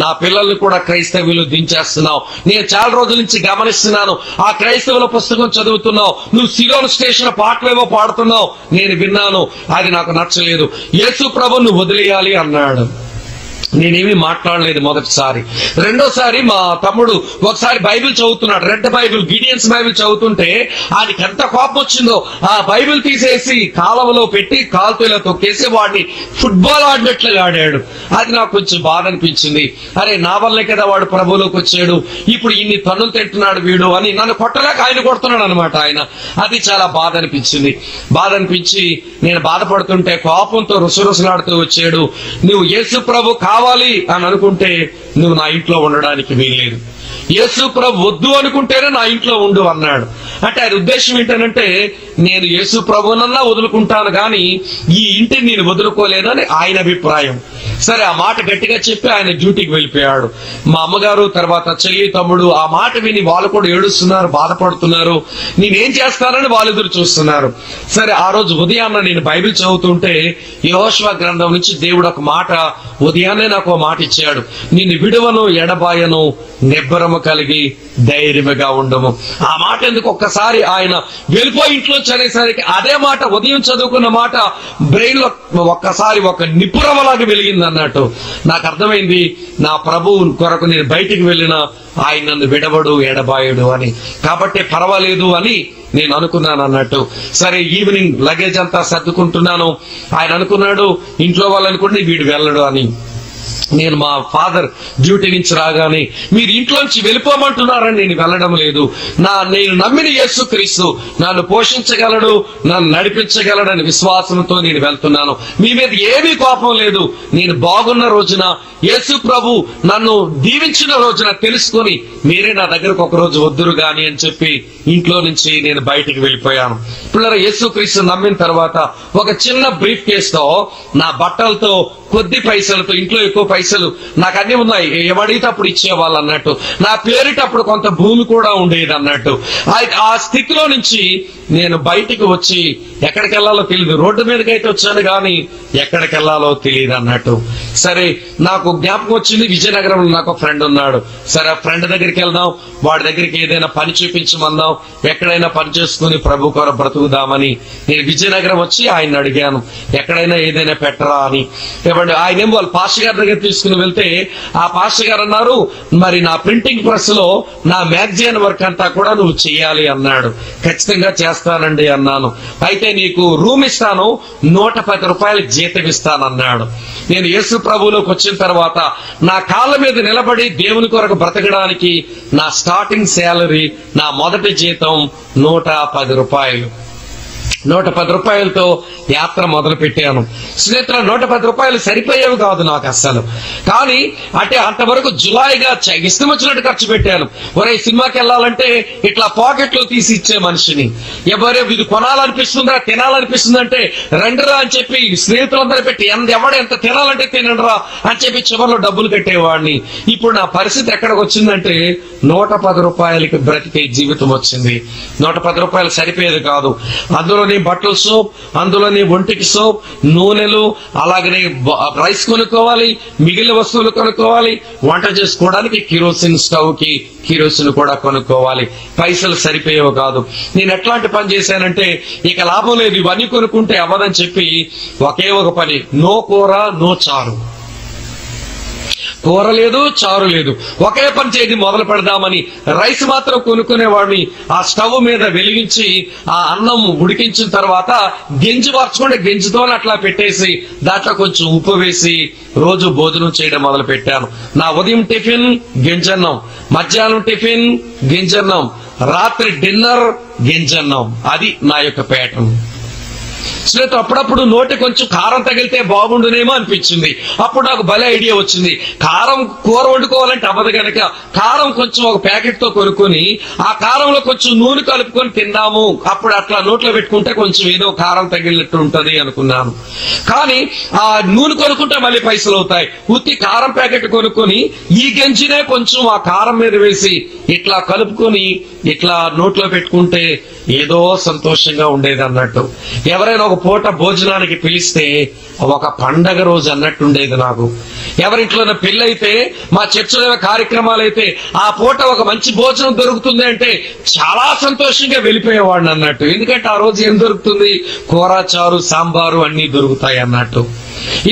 నా పిల్లల్ని కూడా క్రైస్తవులు దించేస్తున్నావు, నేను చాలా రోజుల నుంచి గమనిస్తున్నాను, ఆ క్రైస్తవుల పుస్తకం చదువుతున్నావు, నువ్వు సిలోన్ స్టేషన్ పాటలేవో పాడుతున్నావు, నేను విన్నాను, అది నాకు నచ్చలేదు, యేసు ప్రభువును వదిలేయాలి అన్నాడు. నేనేమి మాట్లాడలేదు మొదటిసారి. రెండోసారి మా తమ్ముడు ఒకసారి బైబిల్ చదువుతున్నాడు, రెడ్ బైబిల్, గిడియన్స్ బైబిల్ చదువుతుంటే ఆయనకి ఎంత కోపం వచ్చిందో, ఆ బైబిల్ తీసేసి కాలువలో పెట్టి కాలుతో ఇలా తొక్కేసి వాడిని ఫుట్బాల్ ఆడినట్లుగా ఆడాడు. అది నాకు కొంచెం బాధ అనిపించింది. అరే, నా వల్లే కదా వాడు ప్రభువులోకి వచ్చాడు, ఇప్పుడు ఇన్ని తన్నులు తింటున్నాడు వీడు అని నన్ను కొట్టలేక ఆయన కొడుతున్నాడు అనమాట ఆయన. అది చాలా బాధ అనిపించింది. బాధ అనిపించి నేను బాధపడుతుంటే కోపంతో రుసరుసలాడుతూ వచ్చాడు, నువ్వు యేసు ప్రభు కావాలి అని అనుకుంటే నువ్వు నా ఇంట్లో ఉండడానికి వీల్లేదు, యేసు ప్రభు వద్దు అనుకుంటేనే నా ఇంట్లో ఉండు అన్నాడు. అంటే ఆయన ఉద్దేశం ఏంటనంటే, నేను యేసు ప్రభునన్నా వదులుకుంటాను కానీ ఈ ఇంటిని నేను వదులుకోలేనని ఆయన అభిప్రాయం. సరే, ఆ మాట గట్టిగా చెప్పి ఆయన డ్యూటీకి వెళ్ళిపోయాడు. మా అమ్మగారు తర్వాత చెల్లి తమ్ముడు ఆ మాట విని వాళ్ళు కూడా ఏడుస్తున్నారు, బాధపడుతున్నారు, నేనేం చేస్తానని వాళ్ళు ఎదురు చూస్తున్నారు. సరే, ఆ రోజు ఉదయాన్న నేను బైబిల్ చదువుతుంటే యెహోషువ గ్రంథం నుంచి దేవుడు ఒక మాట, ఉదయాన్నే నాకు ఒక మాట ఇచ్చాడు, నిన్ను విడువను ఎడబాయను, నిబ్బరము కలిగి ధైర్యముగా ఉండము. ఆ మాట ఎందుకు ఒక్కసారి ఆయన వెళ్ళిపోయి ఇంట్లో చదివేసరికి అదే మాట, ఉదయం చదువుకున్న మాట బ్రెయిన్ లో ఒక్కసారి ఒక నిపురమలాగా వెలిగింది అన్నట్టు. నాకు అర్థమైంది, నా ప్రభువు కొరకు నేను బయటికి వెళ్ళిన ఆయన నన్ను విడవడు ఎడబాయడు అని, కాబట్టి పర్వాలేదు అని నేను అనుకున్నాను అన్నట్టు. సరే, ఈవినింగ్ లగేజ్ అంతా సర్దుకుంటున్నాను, ఆయన అనుకున్నాడు ఇంట్లో వాళ్ళు అనుకుంటే వీడు వెళ్ళడు అని. నేను మా ఫాదర్ డ్యూటీ నుంచి రాగానే, మీరు ఇంట్లోంచి వెళ్ళిపోమంటున్నారని నేను వెళ్ళడం లేదు, నా నేను నమ్మిన యేసుక్రీస్తు నన్ను పోషించగలడు, నన్ను నడిపించగలడని విశ్వాసంతో నేను వెళ్తున్నాను, మీ మీద ఏమీ కోపం లేదు, నేను బాగున్న రోజున యేసు ప్రభు నన్ను దీవించిన రోజున తెలుసుకొని మీరే నా దగ్గరకు ఒక రోజు వద్దురు గాని అని చెప్పి ఇంట్లో నుంచి నేను బయటికి వెళ్ళిపోయాను. ఇప్పుడు యేసుక్రీస్తు నమ్మిన తర్వాత ఒక చిన్న బ్రీఫ్ కేసుతో, నా బట్టలతో, కొద్ది పైసలతో, ఇంట్లో ఎక్కువ పైసలు, నాకు అన్ని ఉన్నాయి, ఎవడైతే అప్పుడు ఇచ్చేవాళ్ళు అన్నట్టు, నా పేరిటప్పుడు కొంత భూమి కూడా ఉండేది అన్నట్టు. ఆ స్థితిలో నుంచి నేను బయటికి వచ్చి ఎక్కడికి వెళ్ళాలో తెలియదు, రోడ్డు మీదకైతే వచ్చాను కానీ ఎక్కడికి వెళ్ళాలో తెలియదు అన్నట్టు. సరే, నాకు జ్ఞాపకం వచ్చింది, విజయనగరంలో నాకు ఫ్రెండ్ ఉన్నాడు. సరే, ఆ ఫ్రెండ్ దగ్గరికి వెళ్దాం, వాడి దగ్గరికి ఏదైనా పని చూపించమందాం, ఎక్కడైనా పని చేసుకుని ప్రభు కొర బ్రతుకుదామని నేను విజయనగరం వచ్చి ఆయన అడిగాను, ఎక్కడైనా ఏదైనా పెట్టరా అని. ఆయన ఏమో వాళ్ళు పాస్టర్ గారి దగ్గర తీసుకుని వెళ్తే ఆ పాస్టర్ గారు అన్నారు, మరి నా ప్రింటింగ్ ప్రెస్ లో నా మ్యాగజైన్ వర్క్ అంతా కూడా నువ్వు చేయాలి అన్నాడు. ఖచ్చితంగా చేస్తానండి అన్నాను. అయితే నీకు రూమ్ ఇస్తాను, నూట పది రూపాయలు జీతం ఇస్తాను అన్నాడు. నేను యేసు ప్రభువులోకి వచ్చిన తర్వాత నా కాళ్ళ మీద నిలబడి దేవుని కొరకు బ్రతకడానికి నా స్టార్టింగ్ శాలరీ, నా మొదటి జీతం నూట పది రూపాయలు. నూట పది రూపాయలతో యాత్ర మొదలు పెట్టాను. స్నేహితుల నూట పది రూపాయలు సరిపోయేవి కాదు నాకు అసలు. కానీ అంటే అంతవరకు జులైగా ఇష్టం వచ్చినట్టు ఖర్చు పెట్టాను. ఒరే సినిమాకి వెళ్ళాలంటే ఇట్లా పాకెట్ లో తీసి ఇచ్చే మనిషిని, ఎవరే ఇది కొనాలనిపిస్తుందా తినాలనిపిస్తుందంటే రండిరా అని చెప్పి స్నేహితులందరూ పెట్టి ఎవడ ఎంత తినాలంటే తినండిరా అని చెప్పి చివరిలో డబ్బులు కట్టేవాడిని. ఇప్పుడు నా పరిస్థితి ఎక్కడికి వచ్చిందంటే నూట పది రూపాయలకి బ్రతికే జీవితం వచ్చింది. నూట పది రూపాయలు సరిపోయేది కాదు. అందులో బట్టల సోప్, అందులోని ఒంటికి సోప్, నూనెలు, అలాగనే రైస్ కొనుక్కోవాలి, మిగిలిన వస్తువులు కొనుక్కోవాలి, వంట చేసుకోవడానికి కిరోసిన్ స్టవ్ కి కిరోసిన్ కూడా కొనుక్కోవాలి. పైసలు సరిపోయేవి కాదు. నేను ఎట్లాంటి పని చేశానంటే ఇక లాభం లేదు ఇవన్నీ కొనుక్కుంటే అవ్వదని చెప్పి ఒకే ఒక పని, నో కూర నో చారు, కూర లేదు చారు లేదు, ఒకే పని చేసి మొదలు పెడదామని రైస్ మాత్రం కొనుక్కునేవాడిని. ఆ స్టవ్ మీద వెలిగించి ఆ అన్నం ఉడికించిన తర్వాత గెంజి మార్చుకుంటే గెంజితో అట్లా పెట్టేసి దాంట్లో కొంచెం ఉప్పు వేసి రోజు భోజనం చేయడం మొదలు పెట్టాను. నా ఉదయం టిఫిన్ గెంజన్నం, మధ్యాహ్నం టిఫిన్ గెంజన్నం, రాత్రి డిన్నర్ గెంజన్నం. అది నా యొక్క ప్యాటర్న్. స్నేహితులు అప్పుడప్పుడు నోటి కొంచెం కారం తగిలితే బాగుండునేమో అనిపించింది. అప్పుడు నాకు భలే ఐడియా వచ్చింది. కారం కూర వండుకోవాలంటే అవ్వదు కనుక కారం కొంచెం ఒక ప్యాకెట్ తో కొనుక్కొని ఆ కారంలో కొంచెం నూనె కలుపుకొని తిందాము, అప్పుడు అట్లా నోట్లో పెట్టుకుంటే కొంచెం ఏదో కారం తగిలినట్టు ఉంటది అనుకున్నాను. కానీ ఆ నూనె కొనుక్కుంటే మళ్ళీ పైసలు అవుతాయి. ఉత్తి కారం ప్యాకెట్ కొనుక్కొని ఈ గంజినే కొంచెం ఆ కారం మీద వేసి ఇట్లా కలుపుకొని ఇట్లా నోట్లో పెట్టుకుంటే ఏదో సంతోషంగా ఉండేది అన్నట్టు. ఎవరైనా ఒక పూట భోజనానికి పిలిస్తే ఒక పండగ రోజు అన్నట్టుండేది నాకు. ఎవరింట్లోనే పెళ్ళైతే, మా చర్చలో కార్యక్రమాలు అయితే ఆ పూట ఒక మంచి భోజనం దొరుకుతుంది అంటే చాలా సంతోషంగా వెళ్ళిపోయేవాడిని అన్నట్టు. ఎందుకంటే ఆ రోజు ఏం దొరుకుతుంది, కూర చారు సాంబారు అన్ని దొరుకుతాయి అన్నట్టు.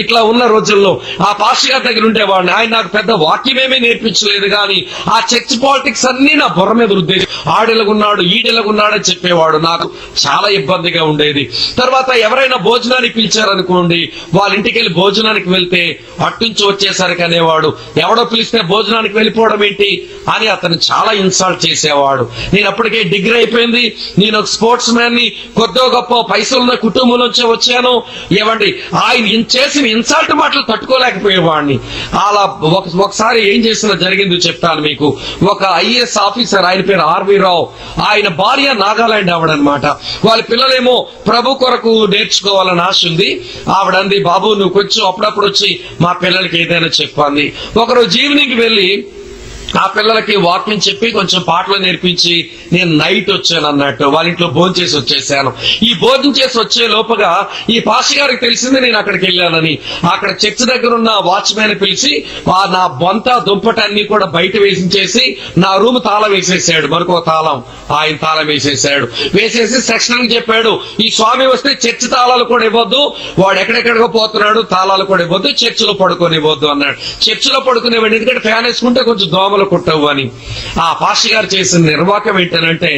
ఇట్లా ఉన్న రోజుల్లో ఆ పాస్టర్ గారి దగ్గర ఉండేవాడిని. ఆయన నాకు పెద్ద వాక్యమేమీ నేర్పించలేదు, కానీ ఆ చర్చ్ పాలిటిక్స్ అన్ని నా బుర్ర మీద రుద్దేది. ఆడెలగున్నాడు ఈడెలగున్నాడు అని చెప్పేవాడు. నాకు చాలా ఇబ్బందిగా ఉండేది. తర్వాత ఎవరైనా భోజనానికి పిలిచారనుకోండి, వాళ్ళ ఇంటికి వెళ్ళి భోజనానికి వెళ్తే అట్టుంచి వచ్చేసరికి అనేవాడు, ఎవడో పిలిస్తే భోజనానికి వెళ్ళిపోవడం ఏంటి అని అతను చాలా ఇన్సల్ట్ చేసేవాడు. నేను అప్పటికే డిగ్రీ అయిపోయింది, నేను ఒక స్పోర్ట్స్ మ్యాన్ ని, కొద్దో గొప్ప పైసలున్న కుటుంబం నుంచి వచ్చాను. ఏమండి ఆయన చేసిన ఇన్సల్ట్ మాటలు తట్టుకోలేకపోయేవాడిని. అలా ఒకసారి ఏం చేసినా జరిగిందో చెప్తాను మీకు. ఒక ఐఏఎస్ ఆఫీసర్, ఆయన పేరు ఆర్వి రావు, ఆయన భార్య నాగాలాండ్ ఆవిడ అనమాట. వాళ్ళ పిల్లలేమో ప్రభు కొరకు నేర్చుకోవాలని ఆశ ఉంది. ఆవిడంది, బాబు నువ్వు కొంచెం అప్పుడప్పుడు వచ్చి మా పిల్లలకి ఏదైనా చెప్పండి. ఒకరోజు ఈవినింగ్ వెళ్ళి ఆ పిల్లలకి వాకింగ్ చెప్పి కొంచెం పాటలు నేర్పించి నేను నైట్ వచ్చాను అన్నట్టు. వాళ్ళ ఇంట్లో భోజనం చేసి వచ్చేసాను. ఈ భోజనం చేసి వచ్చే లోపగా ఈ పాస్టర్ గారికి తెలిసింది నేను అక్కడికి వెళ్ళానని. అక్కడ చర్చ్ దగ్గర ఉన్న వాచ్మెన్ పిలిచి నా బొంత దుంపటన్ని కూడా బయట వేసించేసి నా రూమ్ తాళం వేసేసాడు. మరొక తాళం ఆయన తాళం వేసేసాడు. వేసేసి సెక్షన్ చెప్పాడు, ఈ స్వామి వస్తే చర్చ్ తాళాలు కూడా ఇవ్వద్దు, వాడు ఎక్కడెక్కడికో పోతున్నాడు తాళాలు కూడా ఇవ్వద్దు, చర్చ్ లో పడుకొని ఇవ్వద్దు అన్నాడు. చర్చ్ లో పడుకునేవాడు, ఎందుకంటే ఫ్యాన్ వేసుకుంటే కొంచెం దోమలు కొట్టవు అని. ఆ పాస్టర్ గారు చేసిన నిర్వాహకం ఏంటనంటే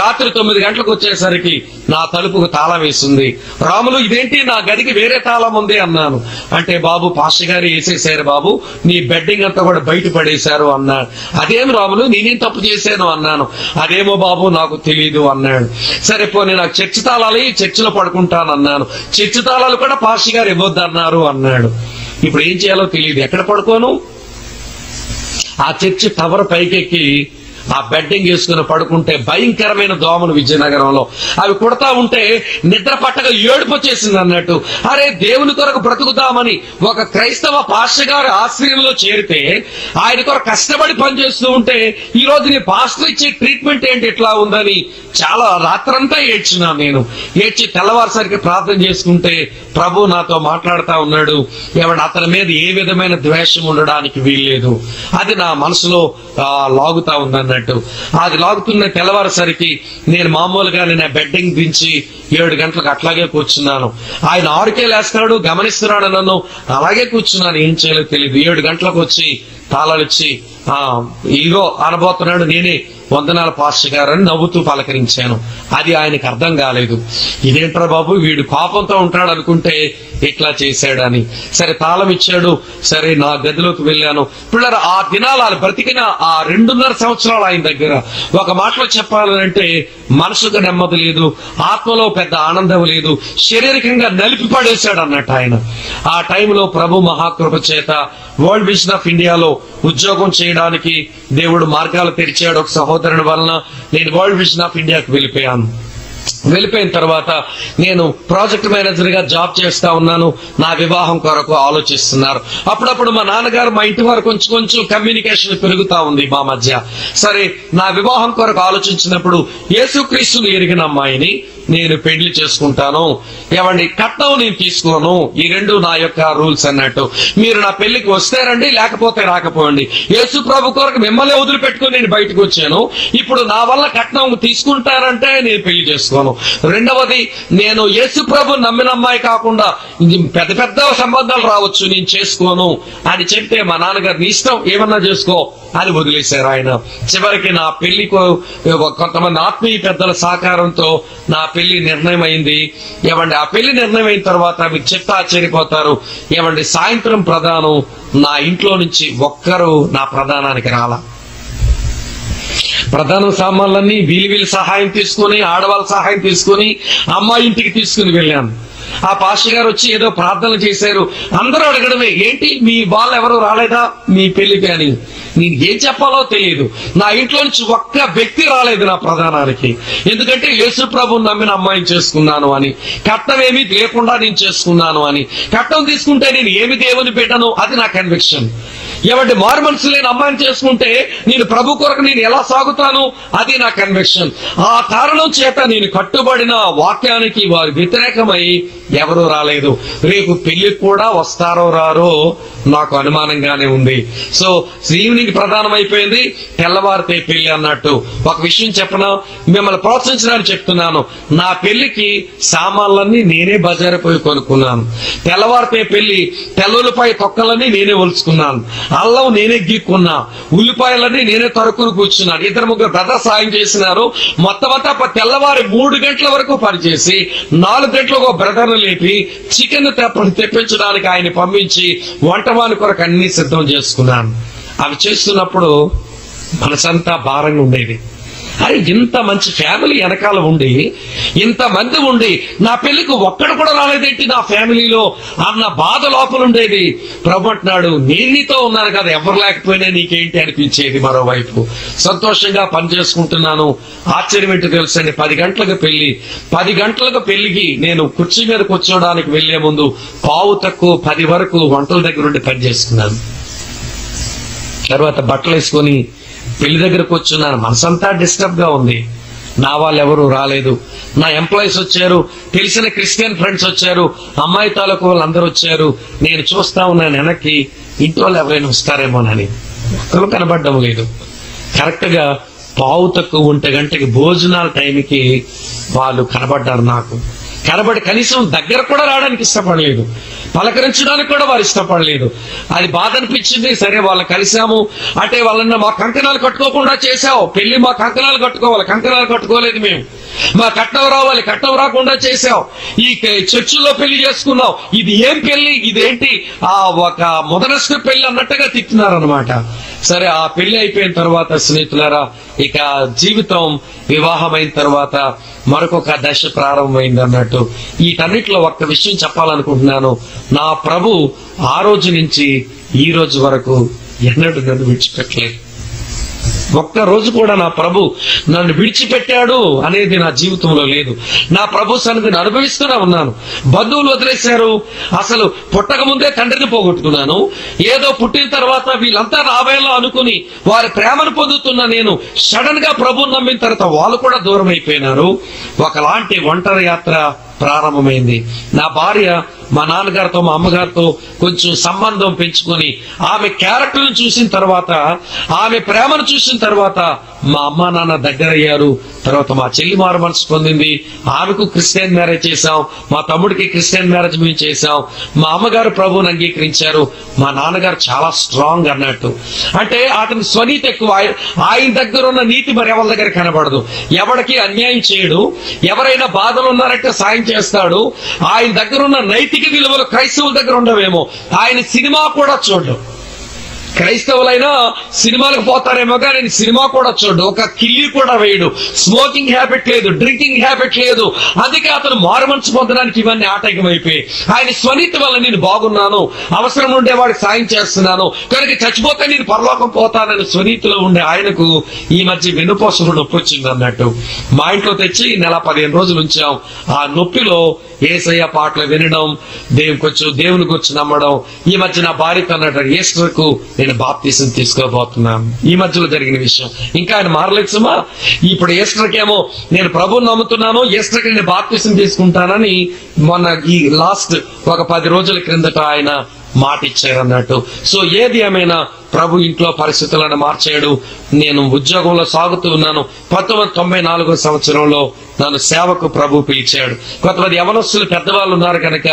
రాత్రి తొమ్మిది గంటలకు వచ్చేసరికి నా తలుపుకు తాళం వేసింది. రాములు ఇదేంటి నా గదికి వేరే తాళం ఉంది అన్నాను. అంటే బాబు పాస్టర్ గారు వేసేసారు బాబు, నీ బెడ్డింగ్ అంతా కూడా బయట పడేశారు అన్నాడు. అదేం రాములు నేనేం తప్పు చేశాను అన్నాను. అదేమో బాబు నాకు తెలియదు అన్నాడు. సరే పోనీ నాకు చర్చి తాళాలు చర్చిలో పడుకుంటాను అన్నాను. చర్చి తాళాలు కూడా పాస్టర్ గారు ఇవ్వద్దు అన్నారు అన్నాడు. ఇప్పుడు ఏం చేయాలో తెలియదు, ఎక్కడ పడుకోను. ఆ చర్చి టవర్ పైకెక్కి ఆ బెడ్డింగ్ వేసుకుని పడుకుంటే భయంకరమైన దోమలు విజయనగరంలో అవి కుడతా ఉంటే నిద్ర పట్టక ఏడుపు వచ్చేసింది అన్నట్టు. అరే దేవుని కొరకు బ్రతుకుతామని ఒక క్రైస్తవ పాస్టర్ గారి ఆశ్రయంలో చేరితే, ఆయన కొరకు కష్టపడి పనిచేస్తూ ఉంటే, ఈ రోజు నీ పాస్టర్ ఇచ్చే ట్రీట్మెంట్ ఏంటి ఇట్లా ఉందని చాలా రాత్రంతా ఏడ్చినా నేను. ఏడ్చి తెల్లవారుసరికి ప్రార్థన చేసుకుంటే ప్రభు నాతో మాట్లాడుతా ఉన్నాడు. ఎవడు అతని మీద ఏ విధమైన ద్వేషం ఉండడానికి వీల్లేదు, అది నా మనసులో లాగుతా ఉందన్న. అది లాగుతున్న తెల్లవారుసరికి నేను మామూలుగా నేను బెడ్డింగ్ దించి ఏడు గంటలకు అట్లాగే కూర్చున్నాను. ఆయన ఆరుకే లేస్తాడు, గమనిస్తున్నాడు నన్ను, అలాగే కూర్చున్నాను. ఏం చేయలేదు తెలియదు. ఏడు గంటలకు వచ్చి తాళాలిచ్చి ఆ ఇగో అనబోతున్నాడు, నేనే వందనాల పాస్టర్ గారు అని నవ్వుతూ పలకరించాను. అది ఆయనకు అర్థం కాలేదు. ఇదేంట్రా బాబు వీడు కోపంతో ఉంటాడు అనుకుంటే ఇట్లా చేసాడని సరే తాళం ఇచ్చాడు సరే నా గదిలోకి వెళ్ళాను పిల్లర ఆ దినాలాల బ్రతికిన ఆ రెండున్నర సంవత్సరాలు ఆయన దగ్గర ఒక మాటలో చెప్పాలంటే మనసుకు నెమ్మది లేదు ఆత్మలో పెద్ద ఆనందం లేదు శారీరకంగా నలిపిపడేసాడు అన్నట ఆయన ఆ టైం లో ప్రభు మహాకృప చేత వరల్డ్ విజన్ ఆఫ్ ఇండియాలో ఉద్యోగం చేయడానికి దేవుడు మార్గాలు తెరిచాడు ఒక సహోదరుని వలన నేను వరల్డ్ విజన్ ఆఫ్ ఇండియాకి వెళ్ళిపోయాను వెళ్ళిపోయిన తర్వాత నేను ప్రాజెక్ట్ మేనేజర్ గా జాబ్ చేస్తా ఉన్నాను నా వివాహం కొరకు ఆలోచిస్తున్నారు అప్పుడప్పుడు మా నాన్నగారు మా ఇంటి వారు కొంచెం కొంచెం కమ్యూనికేషన్ పెరుగుతా ఉంది మా మధ్య సరే నా వివాహం కొరకు ఆలోచించినప్పుడు యేసుక్రీస్తుని ఎరిగిన అమ్మాయిని నేను పెళ్లి చేసుకుంటాను ఏమండి కట్నం నేను తీసుకోను ఈ రెండు నా యొక్క రూల్స్ అన్నట్టు మీరు నా పెళ్లికి వస్తే రండి లేకపోతే రాకపోండి యేసు ప్రభు కొరకు మిమ్మల్ని వదిలిపెట్టుకుని నేను బయటకు వచ్చాను ఇప్పుడు నా వల్ల కట్నం తీసుకుంటారంటే నేను పెళ్లి చేసుకోను రెండవది నేను యేసు ప్రభు నమ్మిన అమ్మాయి కాకుండా పెద్ద పెద్ద సంబంధాలు రావచ్చు నేను చేసుకోను అని చెప్తే మా నాన్నగారు నీ ఇష్టం ఏమన్నా చేసుకో అని వదిలేశారు ఆయన చివరికి నా పెళ్లి కొంతమంది ఆత్మీయ పెద్దల సహకారంతో నా పెళ్లి నిర్ణయం అయింది ఏమండి ఆ పెళ్లి నిర్ణయం అయిన తర్వాత మీకు చెప్తే ఆశ్చర్యపోతారు ఏమండి సాయంత్రం ప్రధానం నా ఇంట్లో నుంచి ఒక్కరు నా ప్రధానానికి రాలా ప్రధాన సామాన్లన్నీ వీలు వీలు సహాయం తీసుకుని ఆడవాళ్ళ సహాయం తీసుకుని అమ్మాయి ఇంటికి తీసుకుని వెళ్ళాను ఆ పాస్టర్ గారు వచ్చి ఏదో ప్రార్థనలు చేశారు అందరూ అడగడమే ఏంటి మీ వాళ్ళు ఎవరు రాలేదా మీ పెళ్లికి అని నేను ఏం చెప్పాలో తెలియదు నా ఇంట్లో నుంచి ఒక్క వ్యక్తి రాలేదు నా ప్రధానానికి ఎందుకంటే యేసు ప్రభువుని నమ్మిన అమ్మాయిని చేసుకున్నాను అని కట్నం ఏమీ లేకుండా నేను చేసుకున్నాను అని కట్నం తీసుకుంటే నేను ఏమి దేవుని పెట్టను అది నా కన్విక్షన్ ఏమంటే మారు మనసు లేని అమ్మాయిని చేసుకుంటే నేను ప్రభు కొరకు నేను ఎలా సాగుతాను అది నా కన్విక్షన్ ఆ కారణం చేత నేను కట్టుబడిన వాక్యానికి వారు వ్యతిరేకమై ఎవరూ రాలేదు రేపు పెళ్లికి కూడా వస్తారో రారో నాకు అనుమానంగానే ఉంది సో ఈవినింగ్ ప్రధానమైపోయింది తెల్లవారితే పెళ్లి అన్నట్టు ఒక విషయం చెప్పను మిమ్మల్ని ప్రోత్సహించడానికి చెప్తున్నాను నా పెళ్లికి సామాన్లన్నీ నేనే బజారు పోయి కొనుక్కున్నాను తెల్లవారితే పెళ్లి తెల్లుల్లిపాయ తొక్కలన్నీ నేనే ఒలుచుకున్నాను అల్లం నేనే గీక్కున్నా ఉల్లిపాయలన్నీ నేనే తరుకుని కూర్చున్నాను ఇద్దరు ముగ్గురు బ్రదర్ సాయం చేసినారు మొత్తం అంతా తెల్లవారి మూడు గంటల వరకు పనిచేసి నాలుగు గంటలకు బ్రదర్ను లేపి చికెన్ తెప్పించడానికి ఆయన పంపించి వంటవాని కొరకు అన్ని సిద్ధం చేసుకున్నాను అవి చేస్తున్నప్పుడు మనసంతా భారంగా ఉండేది అరే ఇంత మంచి ఫ్యామిలీ వెనకాల ఉండి ఇంతమంది ఉండి నా పెళ్లికి ఒక్కడు కూడా రాలేదేంటి నా ఫ్యామిలీలో అన్న బాధ లోపల ఉండేది ప్రభు అంటున్నాడు నేను నీతో ఉన్నాను కదా ఎవరు లేకపోయినా నీకేంటి అనిపించేది మరోవైపు సంతోషంగా పనిచేసుకుంటున్నాను ఆశ్చర్యం ఏంటో తెలుసండి పది గంటలకు పెళ్లి పది గంటలకు పెళ్లికి నేను కుర్చీ మీద కూర్చోడానికి వెళ్లే ముందు పావు తక్కువ పది వరకు వంటల దగ్గర ఉండి పనిచేసుకున్నాను తర్వాత బట్టలు వేసుకొని పెళ్లి దగ్గరకు వచ్చున్నాను మనసంతా డిస్టర్బ్ గా ఉంది నా వాళ్ళు ఎవరు రాలేదు నా ఎంప్లాయీస్ వచ్చారు తెలిసిన క్రిస్టియన్ ఫ్రెండ్స్ వచ్చారు అమ్మాయి తాలూకు వాళ్ళు అందరూ వచ్చారు నేను చూస్తా ఉన్నాను వెనక్కి ఇంటి వాళ్ళు ఎవరైనా వస్తారేమోనని ఒక్కరు కనబడడం లేదు కరెక్ట్ గా పావు తక్కువ ఒంటి గంటకి భోజనాల టైంకి వాళ్ళు కనబడ్డారు నాకు కనబడి కనీసం దగ్గర కూడా రావడానికి ఇష్టపడలేదు పలకరించడానికి కూడా వారు ఇష్టపడలేదు అది బాధ అనిపించింది సరే వాళ్ళు కలిసాము అంటే వాళ్ళన్న మా కంకణాలు కట్టుకోకుండా చేసావు పెళ్లి మా కంకణాలు కట్టుకోవాలి కంకణాలు కట్టుకోలేదు మేము మా కట్నం రావాలి కట్నం రాకుండా చేసావు ఈ చర్చిలో పెళ్లి చేసుకున్నావు ఇది ఏం పెళ్లి ఇదేంటి ఆ ఒక మొదనస్క పెళ్లి అన్నట్టుగా తిట్టినారనమాట సరే ఆ పెళ్లి అయిపోయిన తర్వాత స్నేహితులారా ఇక జీవితం వివాహమైన తర్వాత మరొక దశ ప్రారంభమైంది అన్నట్టు వీటన్నిటిలో ఒక్క విషయం చెప్పాలనుకుంటున్నాను నా ప్రభు ఆ రోజు నుంచి ఈ రోజు వరకు ఎన్నడూ నన్ను విడిచిపెట్టలేదు ఒక్క రోజు కూడా నా ప్రభు నన్ను విడిచిపెట్టాడు అనేది నా జీవితంలో లేదు నా ప్రభు సన్నిధిని అనుభవిస్తూనే ఉన్నాను బంధువులు వదిలేశారు అసలు పుట్టక ముందే తండ్రిని పోగొట్టుకున్నాను ఏదో పుట్టిన తర్వాత వీళ్ళంతా రాబోయేలా అనుకుని వారి ప్రేమను పొందుతున్న నేను సడన్ గా ప్రభుని నమ్మిన తర్వాత వాళ్ళు కూడా దూరం అయిపోయినారు ఒకలాంటి ఒంటరి యాత్ర ప్రారంభమైంది నా భార్య మా నాన్నగారితో మా అమ్మగారితో కొంచెం సంబంధం పెంచుకొని ఆమె క్యారెక్టర్ చూసిన తర్వాత ఆమె ప్రేమను చూసిన తర్వాత మా అమ్మ నాన్న దగ్గర అయ్యారు తర్వాత మా చెల్లి మారు మనసు పొందింది ఆమెకు క్రిస్టియన్ మ్యారేజ్ చేశాం మా తమ్ముడికి క్రిస్టియన్ మ్యారేజ్ మేము చేశాం మా అమ్మగారు ప్రభువుని అంగీకరించారు మా నాన్నగారు చాలా స్ట్రాంగ్ అన్నట్టు అంటే అతని స్వనీతి ఎక్కువ ఆయన దగ్గర ఉన్న నీతి మరి ఎవరి దగ్గర కనబడదు ఎవరికి అన్యాయం చేయడు ఎవరైనా బాధలు ఉన్నారంటే సాయం చేస్తాడు ఆయన దగ్గర ఉన్న నైతిక ఇంటికి విలువలు క్రైస్తవుల దగ్గర ఉండవేమో, ఆయన సినిమా కూడా చూడడు. క్రైస్తవులైనా సినిమాలకు పోతారేమో కానీ నేను సినిమా కూడా చూడు, ఒక కిల్లి కూడా వేయడు, స్మోకింగ్ హ్యాబిట్ లేదు, డ్రింకింగ్ హ్యాబిట్ లేదు. అందుకే అతను మారుమనసు పొందడానికి ఇవన్నీ ఆటంకం అయిపోయి ఆయన స్వనీతి వల్ల నేను బాగున్నాను, అవసరం ఉండే వాడికి సాయం చేస్తున్నాను, కనుక చచ్చిపోతే నేను పరలోకం పోతానని స్వనీతిలో ఉండే ఆయనకు ఈ మధ్య వెన్నుపోసలు నొప్పి వచ్చింది అన్నట్టు మా ఇంట్లో తెచ్చి నెల పదిహేను రోజులు ఉంచాం. ఆ నొప్పిలో ఏసయ్య పాటలు వినడం, దేవుకొచ్చు దేవుని గురించి నమ్మడం. ఈ మధ్య నా భార్యతో అన్నట్టు ఏసుకు నేను బాప్తీసం తీసుకోబోతున్నాను, ఈ మధ్యలో జరిగిన విషయం. ఇంకా ఆయన మారలేదు సుమా. ఇప్పుడు ఏస్టర్కేమో నేను ప్రభువుని నమ్ముతున్నాను, ఏస్టర్కి నేను బాప్తీసం తీసుకుంటానని మొన్న ఈ లాస్ట్ ఒక పది రోజుల క్రిందట ఆయన మాట ఇచ్చారు అన్నట్టు. సో ఏది ఏమైనా ప్రభు ఇంట్లో పరిస్థితులను మార్చేయడు. నేను ఉద్యోగంలో సాగుతూ ఉన్నాను. పంతొమ్మిది తొంభై నాలుగో సంవత్సరంలో నన్ను సేవకు ప్రభు పిలిచాడు. కొంతమంది యవనస్తులు పెద్దవాళ్ళు ఉన్నారు కనుక